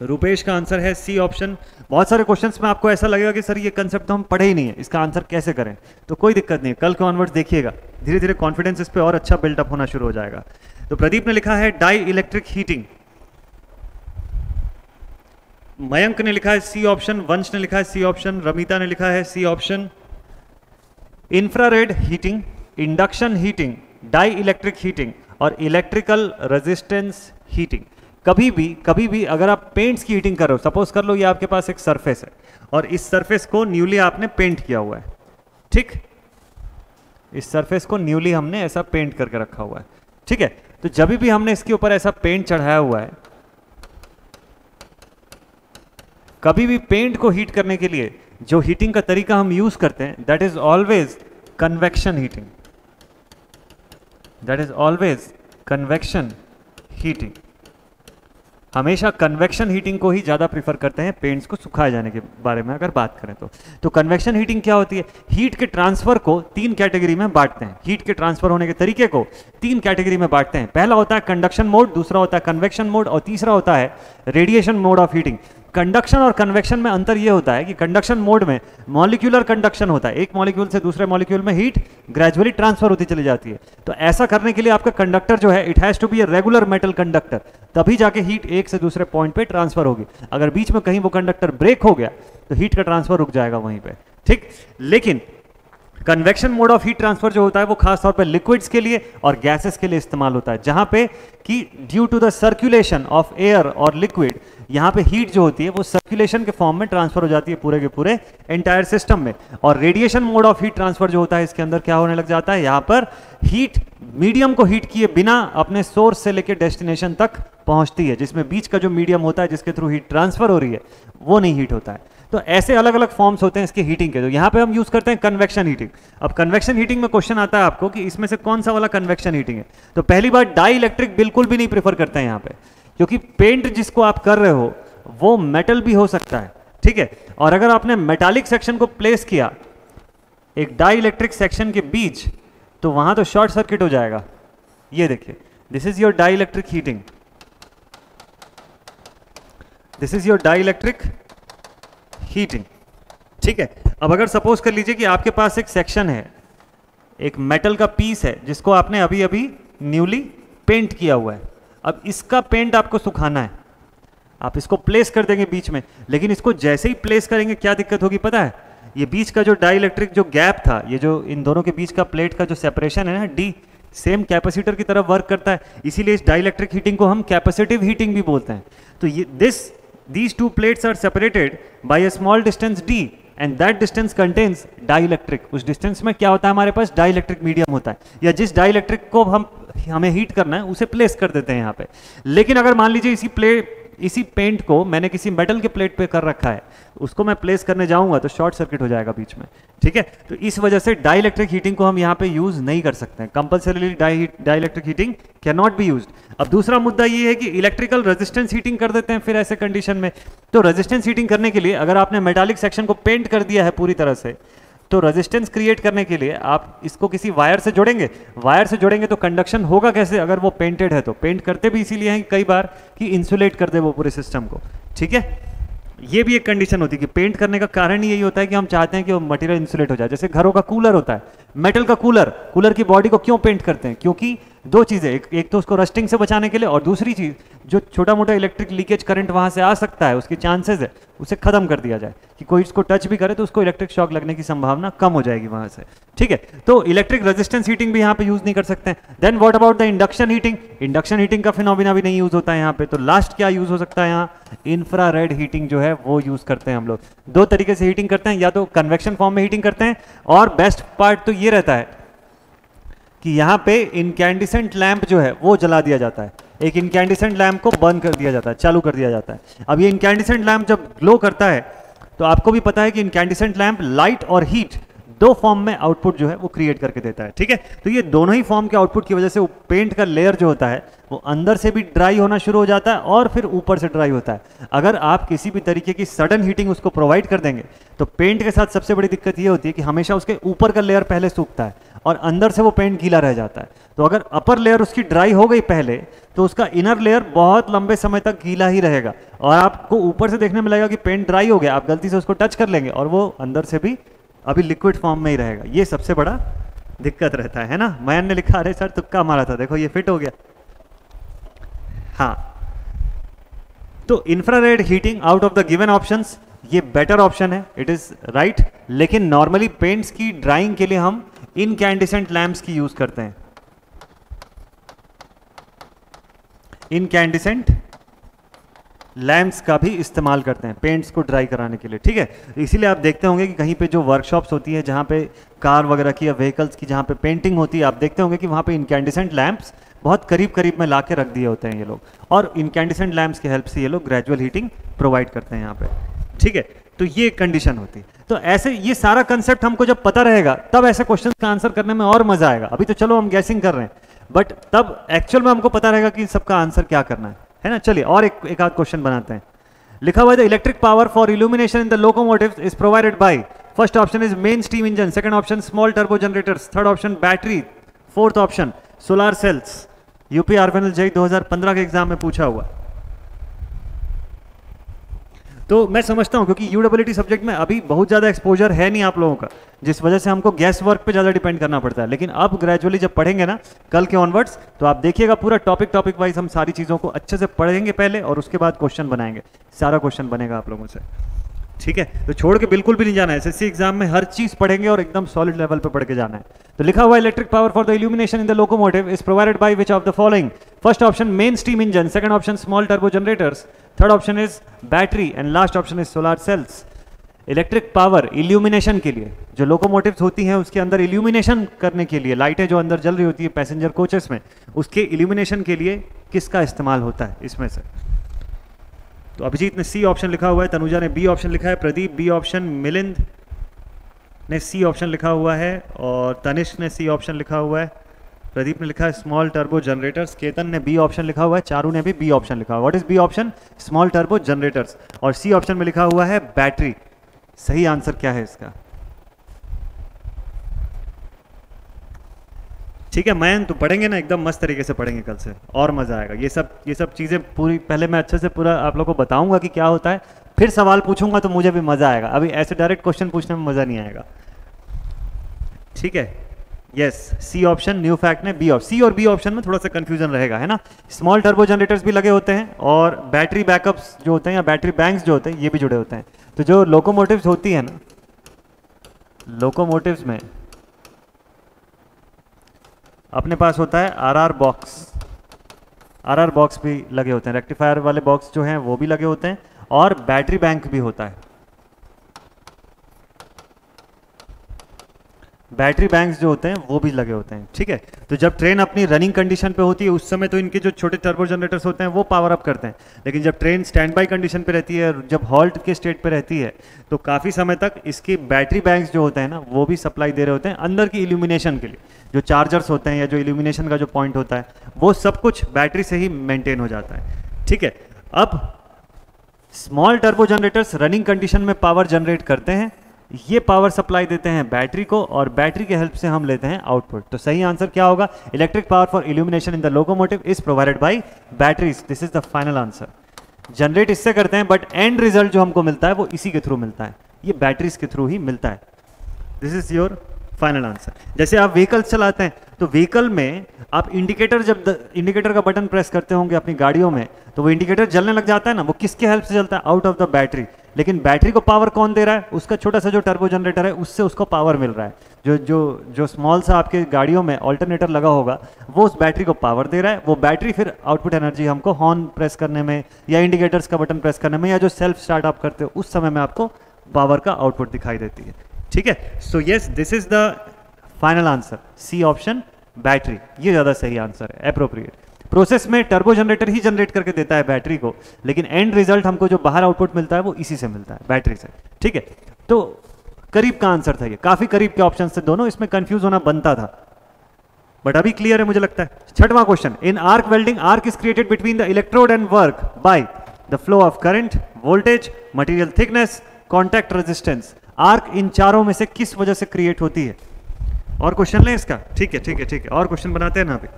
रुपेश का आंसर है सी ऑप्शन। बहुत सारे क्वेश्चंस में आपको ऐसा लगेगा कि सर ये कंसेप्ट तो हम पढ़े ही नहीं है, इसका आंसर कैसे करें, तो कोई दिक्कत नहीं, कल के ऑनवर्ड्स देखिएगा, धीरे धीरे कॉन्फिडेंस इस पे और अच्छा बिल्डअप होना शुरू हो जाएगा। तो प्रदीप ने लिखा है डाई इलेक्ट्रिक हीटिंग, मयंक ने लिखा है सी ऑप्शन, वंश ने लिखा है सी ऑप्शन, रमिता ने लिखा है C option. Infrared heating, induction heating, dielectric heating और इलेक्ट्रिकल रेजिस्टेंस हीटिंग। कभी भी अगर आप पेंट्स की हीटिंग कर रहे हो, सपोज कर लो ये आपके पास एक सरफेस है और इस सरफेस को न्यूली आपने पेंट किया हुआ है। ठीक, इस सरफेस को न्यूली हमने ऐसा पेंट करके रखा हुआ है। ठीक है, तो जब भी हमने इसके ऊपर ऐसा पेंट चढ़ाया हुआ है, कभी भी पेंट को हीट करने के लिए जो हीटिंग का तरीका हम यूज करते हैं that is always convection heating. हमेशा कन्वेक्शन हीटिंग को ही ज़्यादा प्रीफर करते हैं पेंट्स को सुखाए जाने के बारे में अगर बात करें तो कन्वेक्शन हीटिंग क्या होती है, हीट के ट्रांसफर को तीन कैटेगरी में बांटते हैं, हीट के ट्रांसफर होने के तरीके को तीन कैटेगरी में बांटते हैं। पहला होता है कंडक्शन मोड, दूसरा होता है कन्वेक्शन मोड और तीसरा होता है radiation mode of heating. Conduction और कन्वेक्शन में अंतर यह होता है कि कंडक्शन मोड में मॉलिक्यूलर कंडक्शन होता है, एक मॉलिक्यूल से दूसरे मॉलिक्यूल में हीट ग्रेजुअली ट्रांसफर होती चली जाती है। तो ऐसा करने के लिए आपका कंडक्टर जो है it has to be a regular metal conductor, तभी जाके हीट एक से दूसरे पॉइंट पे ट्रांसफर होगी। अगर बीच में कहीं वो कंडक्टर ब्रेक हो गया तो हीट का ट्रांसफर रुक जाएगा वहीं पे, ठीक। लेकिन convection mode of heat transfer जो होता है वो खास तौर पे लिक्विड्स के लिए और गैसेस के लिए इस्तेमाल होता है, जहां पे कि due to the circulation of air और लिक्विड यहां पे हीट जो होती है वो सर्कुलेशन के फॉर्म में ट्रांसफर हो जाती है पूरे के पूरे एंटायर सिस्टम में। और radiation mode of heat transfer जो होता है इसके अंदर क्या होने लग जाता है, यहाँ पर हीट मीडियम को हीट किए बिना अपने सोर्स से लेकर डेस्टिनेशन तक पहुंचती है, जिसमें बीच का जो मीडियम होता है जिसके थ्रू हीट ट्रांसफर हो रही है वो नहीं हीट होता है। तो ऐसे अलग अलग फॉर्म्स होते हैं इसके हीटिंग के। तो यहाँ पे हम यूज करते हैं कन्वेक्शन हीटिंग। अब कन्वेक्शन हीटिंग में क्वेश्चन आता है आपको कि इसमें से कौन सा वाला कन्वेक्शन हीटिंग है, तो पहली बात डाई इलेक्ट्रिक बिल्कुल भी नहीं प्रेफर करते हैं यहाँ पे, क्योंकि पेंट जिसको आप कर रहे हो वो मेटल भी हो सकता है, ठीक है। और अगर आपने मेटालिक सेक्शन को प्लेस किया एक डाई इलेक्ट्रिक सेक्शन के बीच तो वहां तो शॉर्ट सर्किट हो जाएगा। ये देखिए, this is your dielectric heating, this is your dielectric heating, ठीक है। अब अगर सपोज कर लीजिए कि आपके पास एक सेक्शन है, एक मेटल का पीस है जिसको आपने अभी अभी न्यूली पेंट किया हुआ है, अब इसका पेंट आपको सुखाना है, आप इसको प्लेस कर देंगे बीच में। लेकिन इसको जैसे ही प्लेस करेंगे क्या दिक्कत होगी पता है, ये बीच का जो डाई इलेक्ट्रिक जो गैप था, ये जो इन दोनों के बीच का प्लेट का जो सेपरेशन है ना डी, सेम कैपेसिटर की तरह वर्क करता है, इसीलिए इस डाई इलेक्ट्रिक हीटिंग को हम कैपेसिटिव हीटिंग भी बोलते हैं। तो ये These two plates are separated by a small distance d and that distance contains dielectric. उस distance में क्या होता है हमारे पास dielectric medium होता है, या जिस dielectric को हमें heat करना है उसे place कर देते हैं यहाँ पे। लेकिन अगर मान लीजिए इसी पेंट को मैंने किसी मेटल के प्लेट पे कर रखा है, उसको मैं प्लेस करने जाऊंगा तो शॉर्ट सर्किट हो जाएगा बीच में, ठीक है। तो इस वजह से डाई इलेक्ट्रिक हीटिंग को हम यहाँ पे यूज नहीं कर सकते हैं, compulsorily dielectric heating can not be used. अब दूसरा मुद्दा ये है कि इलेक्ट्रिकल रेजिस्टेंस हीटिंग कर देते हैं फिर ऐसे कंडीशन में। तो रेजिस्टेंस हीटिंग करने के लिए अगर आपने मेटालिक सेक्शन को पेंट कर दिया है पूरी तरह से, तो रेजिस्टेंस क्रिएट करने के लिए आप इसको किसी वायर से जोड़ेंगे, वायर से जोड़ेंगे तो कंडक्शन होगा कैसे अगर वो पेंटेड है। तो पेंट करते भी इसीलिए हैं कई बार कि इंसुलेट कर दे वो पूरे सिस्टम को, ठीक है। ये भी एक कंडीशन होती है कि पेंट करने का कारण यही होता है कि हम चाहते हैं कि वो मटेरियल इंसुलेट हो जाए। जैसे घरों का कूलर होता है, मेटल का कूलर, कूलर की बॉडी को क्यों पेंट करते हैं, क्योंकि दो चीज़ें, एक तो उसको रस्टिंग से बचाने के लिए और दूसरी चीज़ जो छोटा मोटा इलेक्ट्रिक लीकेज करंट वहाँ से आ सकता है उसके चांसेस है उसे ख़त्म कर दिया जाए कि कोई इसको टच भी करे तो उसको इलेक्ट्रिक शॉक लगने की संभावना कम हो जाएगी वहाँ से, ठीक है। तो इलेक्ट्रिक रेजिस्टेंस हीटिंग भी यहाँ पे यूज़ नहीं कर सकते हैं। Then what about the induction heating, induction heating का फिनोमिना भी नहीं यूज़ होता है यहाँ पे। तो लास्ट क्या यूज़ हो सकता है यहाँ, इंफ्रारेड हीटिंग जो है वो यूज़ करते हैं हम लोग। दो तरीके से हीटिंग करते हैं, या तो कन्वेक्शन फॉर्म में हीटिंग करते हैं और बेस्ट पार्ट तो ये रहता है कि यहाँ पे इनकैंडिसेंट लैंप जो है वो जला दिया जाता है, एक इनकैंडिसेंट लैंप को बंद कर दिया जाता है, चालू कर दिया जाता है। अब ये इनकैंडिसेंट लैंप जब ग्लो करता है तो आपको भी पता है कि इनकैंडिसेंट लैंप लाइट और हीट दो फॉर्म में आउटपुट जो है वो क्रिएट करके देता है, ठीक है। तो ये दोनों ही फॉर्म के आउटपुट की वजह से वो पेंट का लेयर जो होता है वो अंदर से भी ड्राई होना शुरू हो जाता है और फिर ऊपर से ड्राई होता है। अगर आप किसी भी तरीके की सडन हीटिंग उसको प्रोवाइड कर देंगे तो पेंट के साथ सबसे बड़ी दिक्कत ये होती है कि हमेशा उसके ऊपर का लेयर पहले सूखता है और अंदर से वो पेंट गीला रह जाता है। तो अगर अपर लेयर उसकी ड्राई हो गई पहले तो उसका इनर लेयर बहुत लंबे समय तक गीला ही रहेगा और आपको ऊपर से देखने में लगेगा कि पेंट ड्राई हो गया, आप गलती से उसको टच कर लेंगे और वो अंदर से भी अभी लिक्विड फॉर्म में ही रहेगा। ये सबसे बड़ा दिक्कत रहता है ना। मयन ने लिखा अरे सर तुक्का मारा था, देखो ये फिट हो गया। हाँ, तो infrared heating out of the given options ये बेटर ऑप्शन है, इट इज राइट। लेकिन नॉर्मली पेंट्स की ड्राइंग के लिए हम इनकैंडिसेंट लैंप्स की यूज करते हैं, इनकैंडिसेंट लैंप्स का भी इस्तेमाल करते हैं पेंट्स को ड्राई कराने के लिए, ठीक है। इसीलिए आप देखते होंगे कि कहीं पे जो वर्कशॉप्स होती है जहाँ पे कार वगैरह की या व्हीकल्स की जहाँ पे पेंटिंग होती है, आप देखते होंगे कि वहाँ पे इनकैंडिसेंट लैंप्स बहुत करीब करीब में ला के रख दिए होते हैं ये लोग, और इनकैंडिसेंट लैंप्स के हेल्प से ये लोग ग्रेजुअल हीटिंग प्रोवाइड करते हैं यहाँ पे, ठीक है। तो ये कंडीशन होती है। तो ऐसे ये सारा कंसेप्ट हमको जब पता रहेगा तब ऐसे क्वेश्चंस का आंसर करने में और मजा आएगा। अभी तो चलो हम गैसिंग कर रहे हैं, बट तब एक्चुअल में हमको पता रहेगा कि सबका आंसर क्या करना है, है ना। चलिए और एक आध क्वेश्चन बनाते हैं। लिखा हुआ है electric power for illumination in the locomotives is provided by, first option is main steam engine, second option small turbo generators, third option battery, fourth option solar cells. UP RPNL JE 2015 के exam में पूछा हुआ। तो मैं समझता हूं क्योंकि यूडब्ल्यूटी subject में अभी बहुत ज्यादा एक्सपोजर है नहीं आप लोगों का, जिस वजह से हमको गैस वर्क पे ज्यादा डिपेंड करना पड़ता है। लेकिन अब ग्रेजुअली जब पढ़ेंगे ना कल के ऑनवर्ड्स, तो आप देखिएगा पूरा टॉपिक वाइज हम सारी चीजों को अच्छे से पढ़ेंगे पहले और उसके बाद क्वेश्चन बनाएंगे, सारा क्वेश्चन बनेगा आप लोगों से, ठीक है। तो छोड़ के बिल्कुल भी नहीं जाना है, एसएससी एग्जाम में हर चीज पढ़ेंगे और एकदम सॉलिड लेवल पे पढ़ के जाना है। तो लिखा हुआ electric power for the illumination in the locomotive is provided by which of the following, first option main steam engine, second option small turbo generators, third option is battery and last option is solar cells. Electric power illumination के लिए, जो locomotives होती हैं उसके अंदर illumination करने के लिए, लाइटें जो अंदर जल रही होती है पैसेंजर कोचेस में, उसके इल्यूमिनेशन के लिए किसका इस्तेमाल होता है इसमें से। तो अभिजीत ने सी ऑप्शन लिखा हुआ है, तनुजा ने बी ऑप्शन लिखा है, प्रदीप बी ऑप्शन, मिलिंद ने सी ऑप्शन लिखा हुआ है और तनिष्क ने सी ऑप्शन लिखा हुआ है, प्रदीप ने लिखा है स्मॉल टर्बो जनरेटर्स, केतन ने बी ऑप्शन लिखा हुआ है, चारू ने भी बी ऑप्शन लिखा हुआ है। What is B option? Small turbo generators. और सी ऑप्शन में लिखा हुआ है बैटरी। सही आंसर क्या है इसका? ठीक है मैन, तो पढ़ेंगे ना एकदम मस्त तरीके से पढ़ेंगे कल से और मजा आएगा। ये सब चीज़ें पूरी पहले मैं अच्छे से पूरा आप लोगों को बताऊंगा कि क्या होता है, फिर सवाल पूछूंगा तो मुझे भी मजा आएगा। अभी ऐसे डायरेक्ट क्वेश्चन पूछने में मजा नहीं आएगा, ठीक है। Yes, C option new fact ने बी ऑप्शन, सी और बी ऑप्शन में थोड़ा सा कंफ्यूजन रहेगा, है ना। स्मॉल टर्बो जनरेटर्स भी लगे होते हैं और बैटरी बैकअप्स जो होते हैं या बैटरी बैंक्स जो होते हैं ये भी जुड़े होते हैं। तो जो लोकोमोटिव्स होती है ना, लोकोमोटिव्स में अपने पास होता है आरआर बॉक्स, आरआर बॉक्स भी लगे होते हैं, रेक्टिफायर वाले बॉक्स जो हैं वो भी लगे होते हैं और बैटरी बैंक भी होता है। बैटरी बैंक्स जो होते हैं वो भी लगे होते हैं, ठीक है। तो जब ट्रेन अपनी रनिंग कंडीशन पे होती है उस समय तो इनके जो छोटे टर्बो जनरेटर्स होते हैं वो पावर अप करते हैं, लेकिन जब ट्रेन स्टैंड बाई कंडीशन पे रहती है, जब हॉल्ट के स्टेट पे रहती है, तो काफ़ी समय तक इसकी बैटरी बैंक्स जो होते हैं ना वो भी सप्लाई दे रहे होते हैं अंदर की इल्यूमिनेशन के लिए। जो चार्जर्स होते हैं या जो इल्यूमिनेशन का जो पॉइंट होता है वो सब कुछ बैटरी से ही मेंटेन हो जाता है, ठीक है। अब small turbo generators running condition में पावर जनरेट करते हैं, ये पावर सप्लाई देते हैं बैटरी को और बैटरी के हेल्प से हम लेते हैं आउटपुट। तो सही आंसर क्या होगा? Electric power for illumination in the locomotive is provided by batteries. This is the final answer. Generate इससे करते हैं बट एंड रिजल्ट जो हमको मिलता है वो इसी के थ्रू मिलता है, ये बैटरीज के थ्रू ही मिलता है। This is your final answer. जैसे आप व्हीकल्स चलाते हैं तो व्हीकल में आप इंडिकेटर, जब इंडिकेटर का बटन प्रेस करते होंगे अपनी गाड़ियों में तो वो इंडिकेटर जलने लग जाता है ना, वो किसके हेल्प से जलता है? Out of the battery. लेकिन बैटरी को पावर कौन दे रहा है? उसका छोटा सा जो टर्बो जनरेटर है उससे उसको पावर मिल रहा है। जो जो जो स्मॉल सा आपके गाड़ियों में ऑल्टरनेटर लगा होगा वो उस बैटरी को पावर दे रहा है, वो बैटरी फिर आउटपुट एनर्जी हमको हॉर्न प्रेस करने में या इंडिकेटर्स का बटन प्रेस करने में या जो सेल्फ स्टार्ट आप करते हो उस समय में आपको पावर का आउटपुट दिखाई देती है, ठीक है। So yes, this is the final answer, C option battery, ये ज़्यादा सही आंसर है, एप्रोप्रिएट। प्रोसेस में टर्बो जनरेटर ही जनरेट करके देता है बैटरी को, लेकिन एंड रिजल्ट हमको जो बाहर आउटपुट मिलता है वो इसी से मिलता है, बैटरी से, ठीक है। तो करीब का आंसर था ये, काफ़ी करीब के ऑप्शन थे दोनों, इसमें कंफ्यूज होना बनता था बट अभी क्लियर है मुझे लगता है। छठवां question, in arc welding arc is created between the electrode and work by the flow of current, voltage, material thickness, contact resistance. Arc इन चारों में से किस वजह से क्रिएट होती है? और क्वेश्चन लें इसका, ठीक है ठीक है ठीक है। और क्वेश्चन बनाते हैं ना अभी।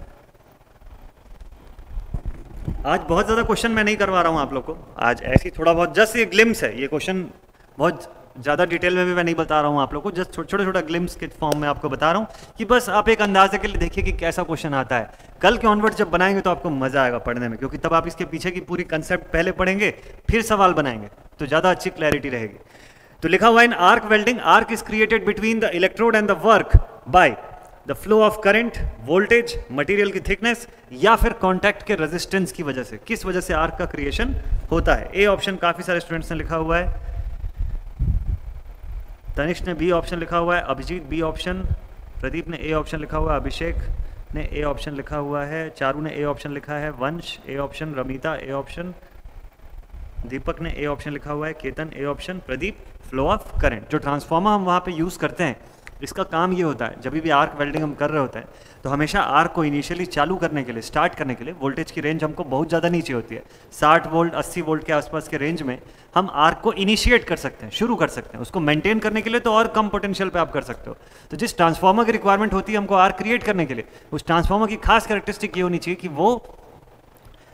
आज बहुत ज्यादा क्वेश्चन मैं नहीं करवा रहा हूं आप लोग को, आज ऐसी थोड़ा बहुत जस्ट ये ग्लिम्स है, ये क्वेश्चन बहुत ज्यादा डिटेल में भी मैं नहीं बता रहा हूं आप लोग को, जस्ट छोटा छोटा ग्लिम्स के फॉर्म में आपको बता रहा हूं कि बस आप एक अंदाजे के लिए देखिए कि कैसा क्वेश्चन आता है। कल के ऑनवर्ड जब बनाएंगे तो आपको मजा आएगा पढ़ने में, क्योंकि तब आप इसके पीछे की पूरी कंसेप्ट पहले पढ़ेंगे फिर सवाल बनाएंगे तो ज्यादा अच्छी क्लैरिटी रहेगी। तो लिखा हुआ है in arc welding arc is created between the electrode and the work by the flow of current, voltage, material की थिकनेस या फिर कॉन्टैक्ट के रेजिस्टेंस की वजह से, किस वजह से आर्क का क्रिएशन होता है? ए ऑप्शन काफी सारे स्टूडेंट्स ने लिखा हुआ है, तनिष्क ने बी ऑप्शन लिखा हुआ है, अभिजीत बी ऑप्शन, प्रदीप ने ए ऑप्शन लिखा हुआ है, अभिषेक ने ए ऑप्शन लिखा हुआ है, चारू ने ए ऑप्शन लिखा है, Vansh A option, Ramita A option, Deepak ने ए ऑप्शन लिखा हुआ है, Ketan A option, Pradeep flow of current. जो ट्रांसफार्मर हम वहाँ पे यूज़ करते हैं इसका काम ये होता है, जब भी आर्क वेल्डिंग हम कर रहे होते हैं तो हमेशा आर्क को इनिशियली चालू करने के लिए, स्टार्ट करने के लिए वोल्टेज की रेंज हमको बहुत ज़्यादा नीचे होती है। 60 वोल्ट 80 वोल्ट के आसपास के रेंज में हम आर्क को इनिशिएट कर सकते हैं, शुरू कर सकते हैं। उसको मेंटेन करने के लिए तो और कम पोटेंशियल पे आप कर सकते हो। तो जिस ट्रांसफार्मर की रिक्वायरमेंट होती है हमको आर्क क्रिएट करने के लिए, उस ट्रांसफार्मर की खास कैरेक्टरिस्टिक ये होनी चाहिए कि वो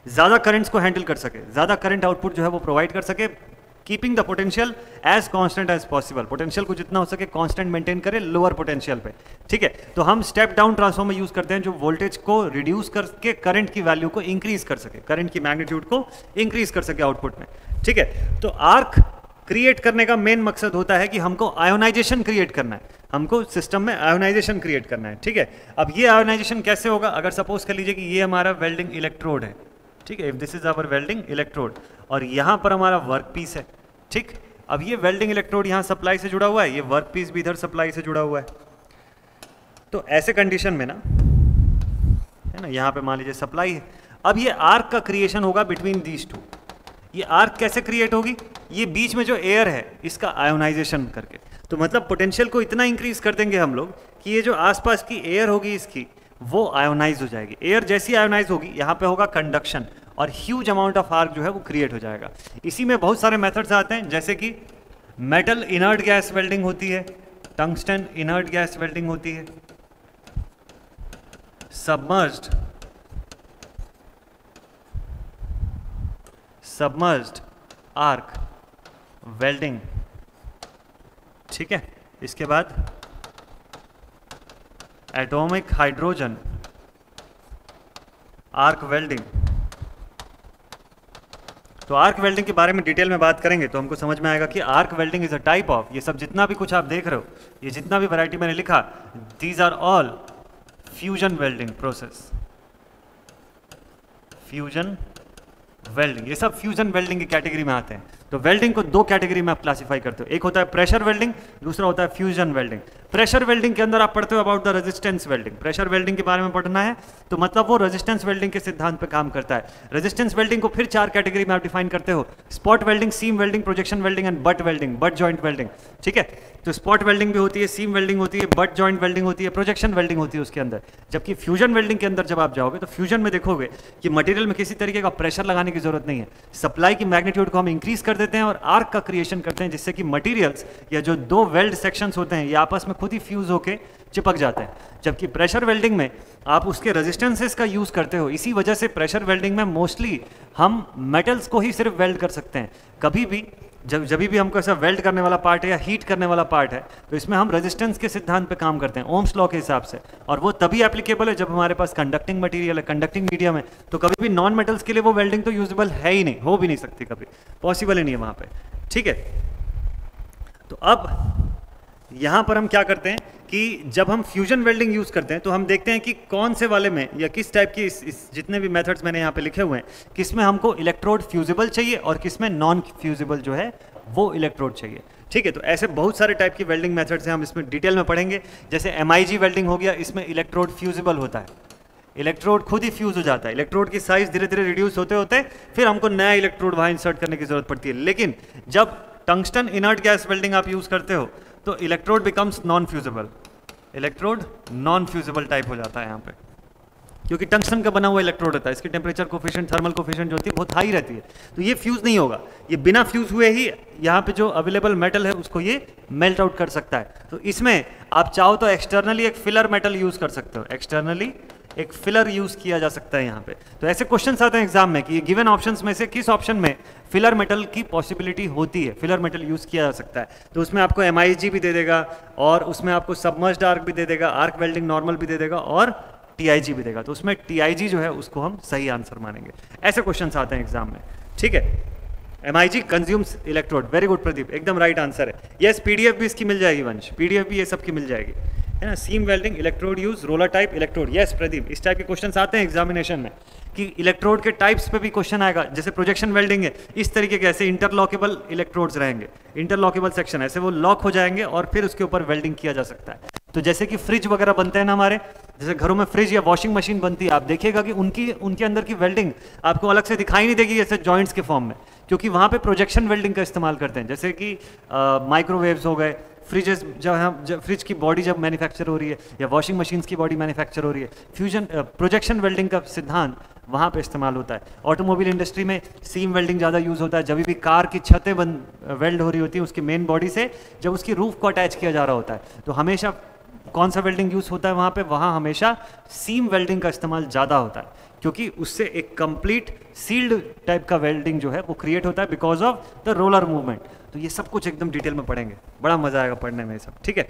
ज़्यादा करंट्स को हैंडल कर सके, ज़्यादा करंट आउटपुट जो है वो प्रोवाइड कर सके, keeping the potential as constant as possible. Potential को जितना हो सके कॉन्स्टेंट मेंटेन करें लोअर पोटेंशियल पे, ठीक है। तो हम स्टेप डाउन ट्रांसफॉर्मर यूज करते हैं जो वोल्टेज को रिड्यूस करके करंट की वैल्यू को इंक्रीज कर सके, करंट की मैग्नीट्यूड को इंक्रीज कर सके आउटपुट में, ठीक है। तो आर्क क्रिएट करने का मेन मकसद होता है कि हमको आयोनाइजेशन क्रिएट करना है, हमको सिस्टम में आयोनाइजेशन क्रिएट करना है, ठीक है। अब ये आयोनाइजेशन कैसे होगा? अगर सपोज कर लीजिए कि ये हमारा वेल्डिंग इलेक्ट्रोड है, ठीक है, if this is our welding electrode, और यहाँ पर हमारा वर्क पीस है, ठीक। अब ये वेल्डिंग इलेक्ट्रोड यहाँ सप्लाई से जुड़ा हुआ है, ये वर्क पीस भी इधर सप्लाई से जुड़ा हुआ है। तो ऐसे कंडीशन में ना, है ना, यहाँ पे मान लीजिए सप्लाई है। अब ये आर्क का क्रिएशन होगा बिटवीन दीज टू। ये आर्क कैसे क्रिएट होगी? ये बीच में जो एयर है इसका आयोनाइजेशन करके। तो मतलब पोटेंशियल को इतना इंक्रीज कर देंगे हम लोग कि ये जो आसपास की एयर होगी इसकी वो आयोनाइज हो जाएगी। एयर जैसी आयोनाइज होगी यहाँ पे होगा कंडक्शन और ह्यूज अमाउंट ऑफ आर्क जो है वो क्रिएट हो जाएगा। इसी में बहुत सारे मेथड्स आते हैं, जैसे कि मेटल इनर्ट गैस वेल्डिंग होती है, टंगस्टन इनर्ट गैस वेल्डिंग होती है, सबमर्ज्ड आर्क वेल्डिंग, ठीक है। इसके बाद एटॉमिक हाइड्रोजन आर्क वेल्डिंग। तो आर्क वेल्डिंग के बारे में डिटेल में बात करेंगे तो हमको समझ में आएगा कि arc welding is a type of, ये सब जितना भी कुछ आप देख रहे हो, ये जितना भी वैरायटी मैंने लिखा, these are all fusion welding process. Fusion welding, ये सब फ्यूजन वेल्डिंग की कैटेगरी में आते हैं। तो वेल्डिंग को दो कैटेगरी में आप क्लासिफाई करते हो, एक होता है प्रेशर वेल्डिंग, दूसरा होता है फ्यूजन वेल्डिंग। प्रेशर वेल्डिंग के अंदर आप पढ़ते हो about the resistance welding. Pressure welding के बारे में पढ़ना है तो मतलब वो रेजिस्टेंस वेल्डिंग के सिद्धांत पे काम करता है। रेजिस्टेंस वेल्डिंग को फिर चार कैटेगरी में आप डिफाइन करते हो, spot welding, seam welding, projection welding and butt welding, butt joint welding, ठीक है। तो स्पॉट वेल्डिंग भी होती है, सीम वेल्डिंग होती है, बट जॉइंट वेल्डिंग होती है, प्रोजेक्शन वेल्डिंग होती है उसके अंदर। जबकि फ्यूजन वेल्डिंग के अंदर जब आप जाओगे तो फ्यूजन में देखोगे कि मटेरियल में किसी तरीके का प्रेशर लगाने की जरूरत नहीं है, सप्लाई की मैग्नीट्यूड को हम इंक्रीज कर देते हैं और आर्क का क्रिएशन करते हैं, जिससे कि मटेरियल्स या जो दो वेल्ड सेक्शंस होते हैं ये आपस में खुद ही फ्यूज होके चिपक जाते हैं। जबकि प्रेशर वेल्डिंग में आप उसके रेजिस्टेंसेस का यूज करते हो। इसी वजह से प्रेशर वेल्डिंग में मोस्टली हम मेटल्स को ही सिर्फ वेल्ड कर सकते हैं। कभी भी जब भी हमको ऐसा वेल्ड करने वाला पार्ट है या हीट करने वाला पार्ट है तो इसमें हम रेजिस्टेंस के सिद्धांत पे काम करते हैं, ओम्स लॉ के हिसाब से, और वो तभी एप्लीकेबल है जब हमारे पास कंडक्टिंग मटेरियल है, कंडक्टिंग मीडियम है। तो कभी भी नॉन मेटल्स के लिए वो वेल्डिंग तो यूजेबल है ही नहीं, हो भी नहीं सकती, कभी पॉसिबल ही नहीं है वहाँ पे, ठीक है। तो अब यहाँ पर हम क्या करते हैं कि जब हम फ्यूजन वेल्डिंग यूज़ करते हैं तो हम देखते हैं कि कौन से वाले में या किस टाइप की जितने भी मेथड्स मैंने यहाँ पे लिखे हुए हैं किस में हमको इलेक्ट्रोड फ्यूजिबल चाहिए और किस में नॉन फ्यूजिबल जो है वो इलेक्ट्रोड चाहिए, ठीक है। तो ऐसे बहुत सारे टाइप की वेल्डिंग मेथड्स हैं, हम इसमें डिटेल में पढ़ेंगे। जैसे MIG वेल्डिंग हो गया, इसमें इलेक्ट्रोड फ्यूजिबल होता है, इलेक्ट्रोड खुद ही फ्यूज हो जाता है। इलेक्ट्रोड की साइज धीरे धीरे रिड्यूस होते होते फिर हमको नया इलेक्ट्रोड वहाँ इंसर्ट करने की जरूरत पड़ती है। लेकिन जब टंगस्टन इनर्ट गैस वेल्डिंग आप यूज़ करते हो तो electrode becomes non fusible, electrode non fusible type हो जाता है यहाँ पे, क्योंकि टंगस्टन का बना हुआ इलेक्ट्रोड होता है, इसकी टेम्परेचर कोफिशिएंट, थर्मल कोफिशिएंट जो होती है बहुत हाई रहती है, तो ये फ्यूज नहीं होगा, ये बिना फ्यूज हुए ही यहाँ पे जो अवेलेबल मेटल है उसको ये मेल्ट आउट कर सकता है। तो इसमें आप चाहो तो एक्सटर्नली एक फिलर मेटल यूज कर सकते हो, एक्सटर्नली एक फिलर यूज किया जा सकता है यहाँ पे। तो ऐसे क्वेश्चंस आते हैं एग्जाम में कि गिवन ऑप्शंस में से किस ऑप्शन में फिलर मेटल की पॉसिबिलिटी होती है, फिलर मेटल यूज किया जा सकता है। तो उसमें आपको MIG भी दे देगा और उसमें आपको सबमर्ज्ड आर्क भी दे देगा, आर्क वेल्डिंग नॉर्मल भी दे देगा और TIG भी देगा। तो उसमें TIG जो है उसको हम सही आंसर मानेंगे। ऐसे क्वेश्चंस आते हैं एग्जाम में, ठीक है। MIG consumes electrode, very good Pradeep, एकदम राइट आंसर है। यस, PDF भी इसकी मिल जाएगी वंश, PDF भी ये सबकी मिल जाएगी, है ना। Seam welding, electrode use, roller type electrode, yes Pradeep. इस टाइप के क्वेश्चन आते हैं एग्जामिनेशन में कि इलेक्ट्रोड के टाइप्स पे भी क्वेश्चन आएगा। जैसे प्रोजेक्शन वेल्डिंग है, इस तरीके के ऐसे इंटरलॉकेबल इलेक्ट्रोड्स रहेंगे, इंटरलॉकेबल सेक्शन, ऐसे वो लॉक हो जाएंगे और फिर उसके ऊपर वेल्डिंग किया जा सकता है। तो जैसे कि फ्रिज वगैरह बनते हैं ना हमारे, जैसे घरों में फ्रिज या वॉशिंग मशीन बनती है, आप देखिएगा कि उनके अंदर की वेल्डिंग आपको अलग से दिखाई नहीं देगी, जैसे जॉइंट्स के फॉर्म में, क्योंकि वहाँ पे प्रोजेक्शन वेल्डिंग का इस्तेमाल करते हैं, जैसे कि माइक्रोवेव्स हो गए, फ्रिजेस, जब फ्रिज की बॉडी जब मैन्युफैक्चर हो रही है या वॉशिंग मशीन्स की बॉडी मैन्युफैक्चर हो रही है, फ्यूजन प्रोजेक्शन वेल्डिंग का सिद्धांत वहाँ पे इस्तेमाल होता है। ऑटोमोबाइल इंडस्ट्री में सीम वेल्डिंग ज़्यादा यूज़ होता है, जब भी कार की छतें वेल्ड हो रही होती हैं उसकी मेन बॉडी से जब उसकी रूफ को अटैच किया जा रहा होता है, तो हमेशा कौन सा वेल्डिंग यूज़ होता है वहाँ पे? वहाँ हमेशा सीम वेल्डिंग का इस्तेमाल ज़्यादा होता है, क्योंकि उससे एक कंप्लीट सील्ड टाइप का वेल्डिंग जो है वो क्रिएट होता है because of the roller movement. तो ये सब कुछ एकदम डिटेल में पढ़ेंगे, बड़ा मज़ा आएगा पढ़ने में ये सब, ठीक है।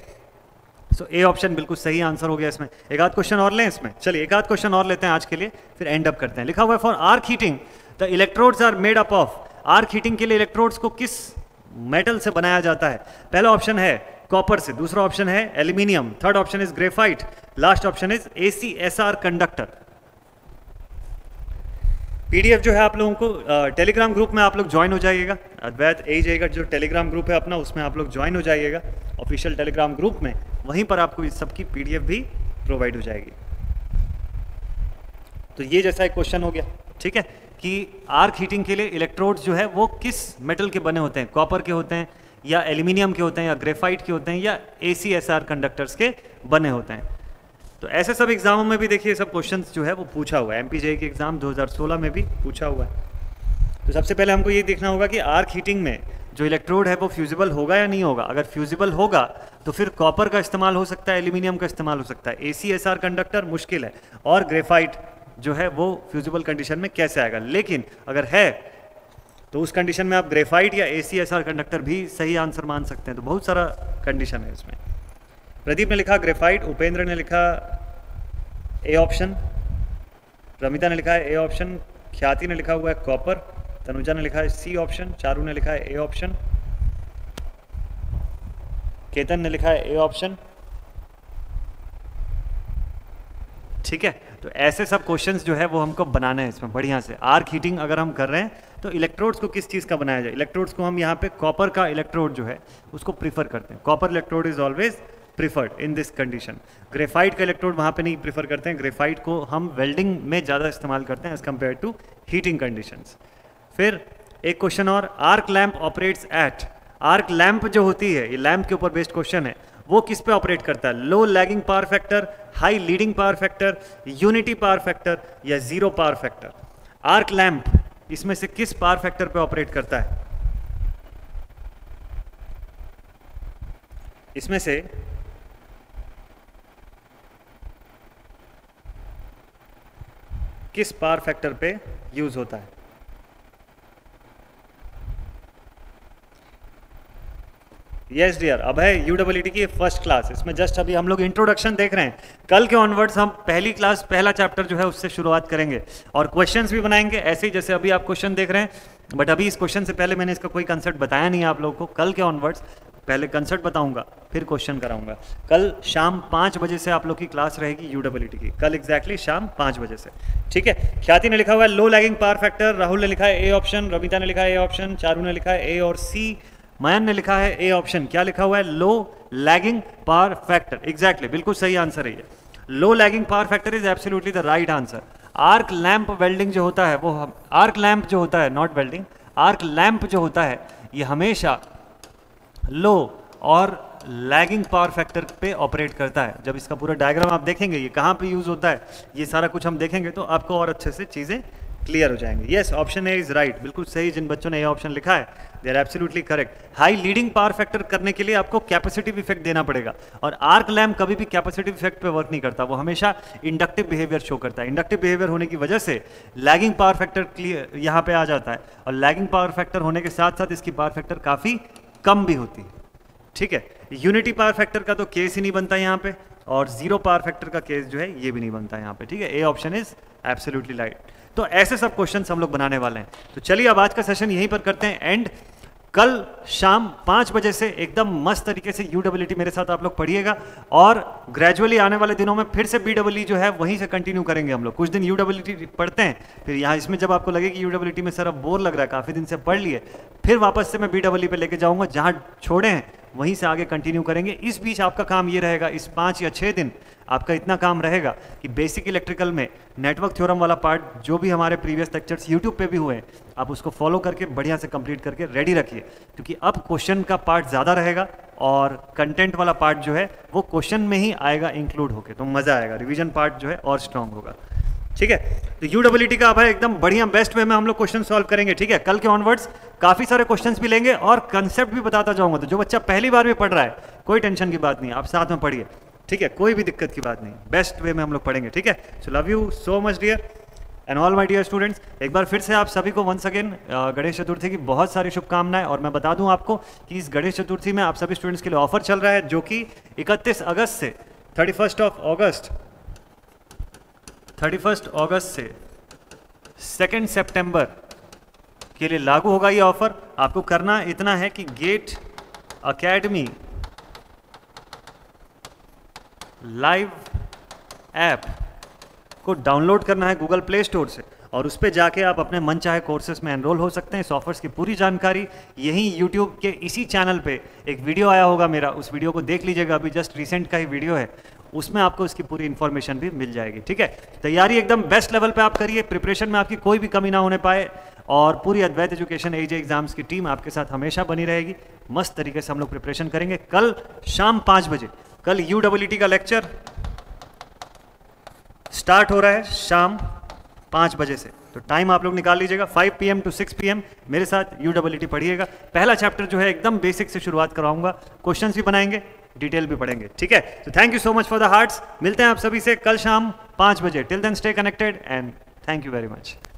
सो ए ऑप्शन बिल्कुल सही आंसर हो गया इसमें। एक आध क्वेश्चन और लें इसमें, चलिए एक आध क्वेश्चन और लेते हैं आज के लिए, फिर एंड अप करते हैं। लिखा हुआ है for arc heating the electrodes are made up of, arc heating के लिए इलेक्ट्रोड्स को किस मेटल से बनाया जाता है? पहला ऑप्शन है कॉपर से, दूसरा ऑप्शन है aluminium, third option is graphite, last option is ACSR conductor. PDF जो है आप लोगों को टेलीग्राम ग्रुप में आप लोग ज्वाइन हो जाइएगा, अद्वैत AE का जो टेलीग्राम ग्रुप है अपना उसमें आप लोग ज्वाइन हो जाइएगा, ऑफिशियल टेलीग्राम ग्रुप में, वहीं पर आपको इस सबकी PDF भी प्रोवाइड हो जाएगी। तो ये जैसा एक क्वेश्चन हो गया, ठीक है, कि आर्क हीटिंग के लिए इलेक्ट्रोड्स जो है वो किस मेटल के बने होते हैं? कॉपर के होते हैं या एल्यूमिनियम के होते हैं या ग्रेफाइट के होते हैं या ACSR कंडक्टर्स के बने होते हैं। तो ऐसे सब एग्जामों में भी देखिए सब क्वेश्चंस जो है वो पूछा हुआ है, MPJ के एग्जाम 2016 में भी पूछा हुआ है। तो सबसे पहले हमको ये देखना होगा कि आर्क हीटिंग में जो इलेक्ट्रोड है वो फ्यूजिबल होगा या नहीं होगा। अगर फ्यूजिबल होगा तो फिर कॉपर का इस्तेमाल हो सकता है, एल्यूमिनियम का इस्तेमाल हो सकता है, ACSR कंडक्टर मुश्किल है, और ग्रेफाइट जो है वो फ्यूजिबल कंडीशन में कैसे आएगा। लेकिन अगर है तो उस कंडीशन में आप ग्रेफाइट या ACSR कंडक्टर भी सही आंसर मान सकते हैं। तो बहुत सारा कंडीशन है इसमें। प्रदीप ने लिखा ग्रेफाइट, उपेंद्र ने लिखा ए ऑप्शन, रमिता ने लिखा है ए ऑप्शन, ख्याति ने लिखा हुआ है कॉपर, तनुजा ने लिखा है सी ऑप्शन, चारू ने लिखा है ए ऑप्शन, केतन ने लिखा है ए ऑप्शन, ठीक है। तो ऐसे सब क्वेश्चंस जो है वो हमको बनाना है इसमें बढ़िया से। आर्क हीटिंग अगर हम कर रहे हैं तो इलेक्ट्रोड्स को किस चीज़ का बनाया जाए? इलेक्ट्रोड्स को हम यहाँ पे कॉपर का इलेक्ट्रोड जो है उसको प्रीफर करते हैं, copper electrode is always preferred in this condition. Graphite का इलेक्ट्रोड वहाँ पे नहीं प्रीफर करते हैं, ग्रेफाइट को हम वेल्डिंग में ज़्यादा इस्तेमाल करते हैं as compare to heating condition. फिर एक क्वेश्चन और, arc lamp operates at, arc lamp जो होती है, ये लैम्प के ऊपर बेस्ड क्वेश्चन है, वो किस पे ऑपरेट करता है? Low lagging power factor, high leading power factor, unity power factor या zero power factor? Arc lamp इसमें से किस पावर फैक्टर पे ऑपरेट करता है? इसमें से किस पावर फैक्टर पे यूज होता है? यस डियर अभय, UEET की फर्स्ट क्लास, इसमें जस्ट अभी हम लोग इंट्रोडक्शन देख रहे हैं। कल के ऑनवर्ड्स हम पहली क्लास, पहला चैप्टर जो है उससे शुरुआत करेंगे और क्वेश्चंस भी बनाएंगे ऐसे ही जैसे अभी आप क्वेश्चन देख रहे हैं। बट अभी इस क्वेश्चन से पहले मैंने इसका कोई कंसेप्ट बताया नहीं है आप लोगों को। कल के ऑनवर्ड्स पहले कंसेप्ट बताऊंगा फिर क्वेश्चन कराऊंगा। कल शाम 5 बजे से आप लोग की क्लास रहेगी UEET की, कल एग्जैक्टली शाम 5 बजे से, ठीक है। ख्याति ने लिखा हुआ है low lagging power factor, Rahul ने लिखा है ए ऑप्शन, रविता ने लिखा है ए ऑप्शन, चारू ने लिखा है ए और सी, मयन ने लिखा है ए ऑप्शन। क्या लिखा हुआ है? Low lagging power factor, exactly बिल्कुल सही आंसर है ये। Low lagging power factor is absolutely the right answer. Arc lamp welding जो होता है वो आर्क लैम्प जो होता है, नॉट वेल्डिंग, आर्क लैम्प जो होता है ये हमेशा लो और लैगिंग पावर फैक्टर पे ऑपरेट करता है। जब इसका पूरा डायग्राम आप देखेंगे ये कहाँ पे यूज होता है ये सारा कुछ हम देखेंगे तो आपको और अच्छे से चीज़ें क्लियर हो जाएंगे। Yes, option A is right, बिल्कुल सही। जिन बच्चों ने ए ऑप्शन लिखा है they are absolutely correct. High leading power factor करने के लिए आपको कैपेसिटिव इफेक्ट देना पड़ेगा और आर्क लैम्प कभी भी कैपेसिटिव इफेक्ट पे वर्क नहीं करता, वो हमेशा इंडक्टिव बिहेवियर शो करता है। इंडक्टिव बिहेवियर होने की वजह से लैगिंग पावर फैक्टर क्लियर यहाँ पे आ जाता है और लैगिंग पावर फैक्टर होने के साथ साथ इसकी पावर फैक्टर काफ़ी कम भी होती है, ठीक है। यूनिटी पावर फैक्टर का तो केस ही नहीं बनता यहाँ पे और जीरो पावर फैक्टर का केस जो है ये भी नहीं बनता यहाँ पे, ठीक है। A option is absolutely right. तो ऐसे सब क्वेश्चंस हम लोग बनाने वाले हैं। तो चलिए अब आज का सेशन यहीं पर करते हैं एंड। कल शाम 5 बजे से एकदम मस्त तरीके से UEET मेरे साथ आप लोग पढ़िएगा और ग्रेजुअली आने वाले दिनों में फिर से BEE जो है वहीं से कंटिन्यू करेंगे हम लोग। कुछ दिन UEET पढ़ते हैं, फिर यहाँ इसमें जब आपको लगे कि UEET में सर अब बोर लग रहा है, काफ़ी दिन से पढ़ लिए, फिर वापस से मैं BEE पे लेके जाऊँगा, जहाँ छोड़े हैं वहीं से आगे कंटिन्यू करेंगे। इस बीच आपका काम ये रहेगा, इस 5 या 6 दिन आपका इतना काम रहेगा कि बेसिक इलेक्ट्रिकल में नेटवर्क थ्योरम वाला पार्ट जो भी हमारे प्रीवियस लेक्चर्स यूट्यूब पे भी हुए हैं आप उसको फॉलो करके बढ़िया से कंप्लीट करके रेडी रखिए, क्योंकि अब क्वेश्चन का पार्ट ज़्यादा रहेगा और कंटेंट वाला पार्ट जो है वो क्वेश्चन में ही आएगा इंक्लूड होकर, तो मज़ा आएगा, रिविजन पार्ट जो है और स्ट्रांग होगा। ठीक है, तो UEET का अब है एकदम बढ़िया बेस्ट वे में हम लोग क्वेश्चन सॉल्व करेंगे। ठीक है, कल के ऑनवर्ड्स काफ़ी सारे क्वेश्चंस भी लेंगे और कंसेप्ट भी बताता जाऊंगा, तो जो बच्चा पहली बार भी पढ़ रहा है कोई टेंशन की बात नहीं, आप साथ में पढ़िए। ठीक है, कोई भी दिक्कत की बात नहीं, बेस्ट वे में हम लोग पढ़ेंगे। ठीक है, so love you so much dear and all my dear students. एक बार फिर से आप सभी को वंस अगेन गणेश चतुर्थी की बहुत सारी शुभकामनाएं। और मैं बता दूं आपको कि इस गणेश चतुर्थी में आप सभी स्टूडेंट्स के लिए ऑफर चल रहा है जो कि 31 अगस्त से 31 अगस्त से 2 सितंबर के लिए लागू होगा ये ऑफर। आपको करना इतना है कि गेट एकेडमी लाइव ऐप को डाउनलोड करना है गूगल प्ले स्टोर से और उस पर जाके आप अपने मनचाहे कोर्सेज में एनरोल हो सकते हैं। इस ऑफर्स की पूरी जानकारी यहीं यूट्यूब के इसी चैनल पे एक वीडियो आया होगा मेरा, उस वीडियो को देख लीजिएगा, अभी जस्ट रिसेंट का ही वीडियो है, उसमें आपको इसकी पूरी इन्फॉर्मेशन भी मिल जाएगी। ठीक है, तैयारी एकदम बेस्ट लेवल पे आप करिए, प्रिपरेशन में आपकी कोई भी कमी ना होने पाए और पूरी Advait education AE JE exams की टीम आपके साथ हमेशा बनी रहेगी। मस्त तरीके से हम लोग प्रिपरेशन करेंगे। कल शाम 5 बजे, कल UEET का लेक्चर स्टार्ट हो रहा है शाम 5 बजे से, तो टाइम आप लोग निकाल लीजिएगा 5 PM to 6 PM मेरे साथ UEET पढ़िएगा। पहला चैप्टर जो है एकदम बेसिक से शुरुआत कराऊंगा, क्वेश्चन भी बनाएंगे, डिटेल भी पढ़ेंगे। ठीक है, तो thank you so much for the hearts, मिलते हैं आप सभी से कल शाम 5 बजे। Till then stay connected and thank you very much.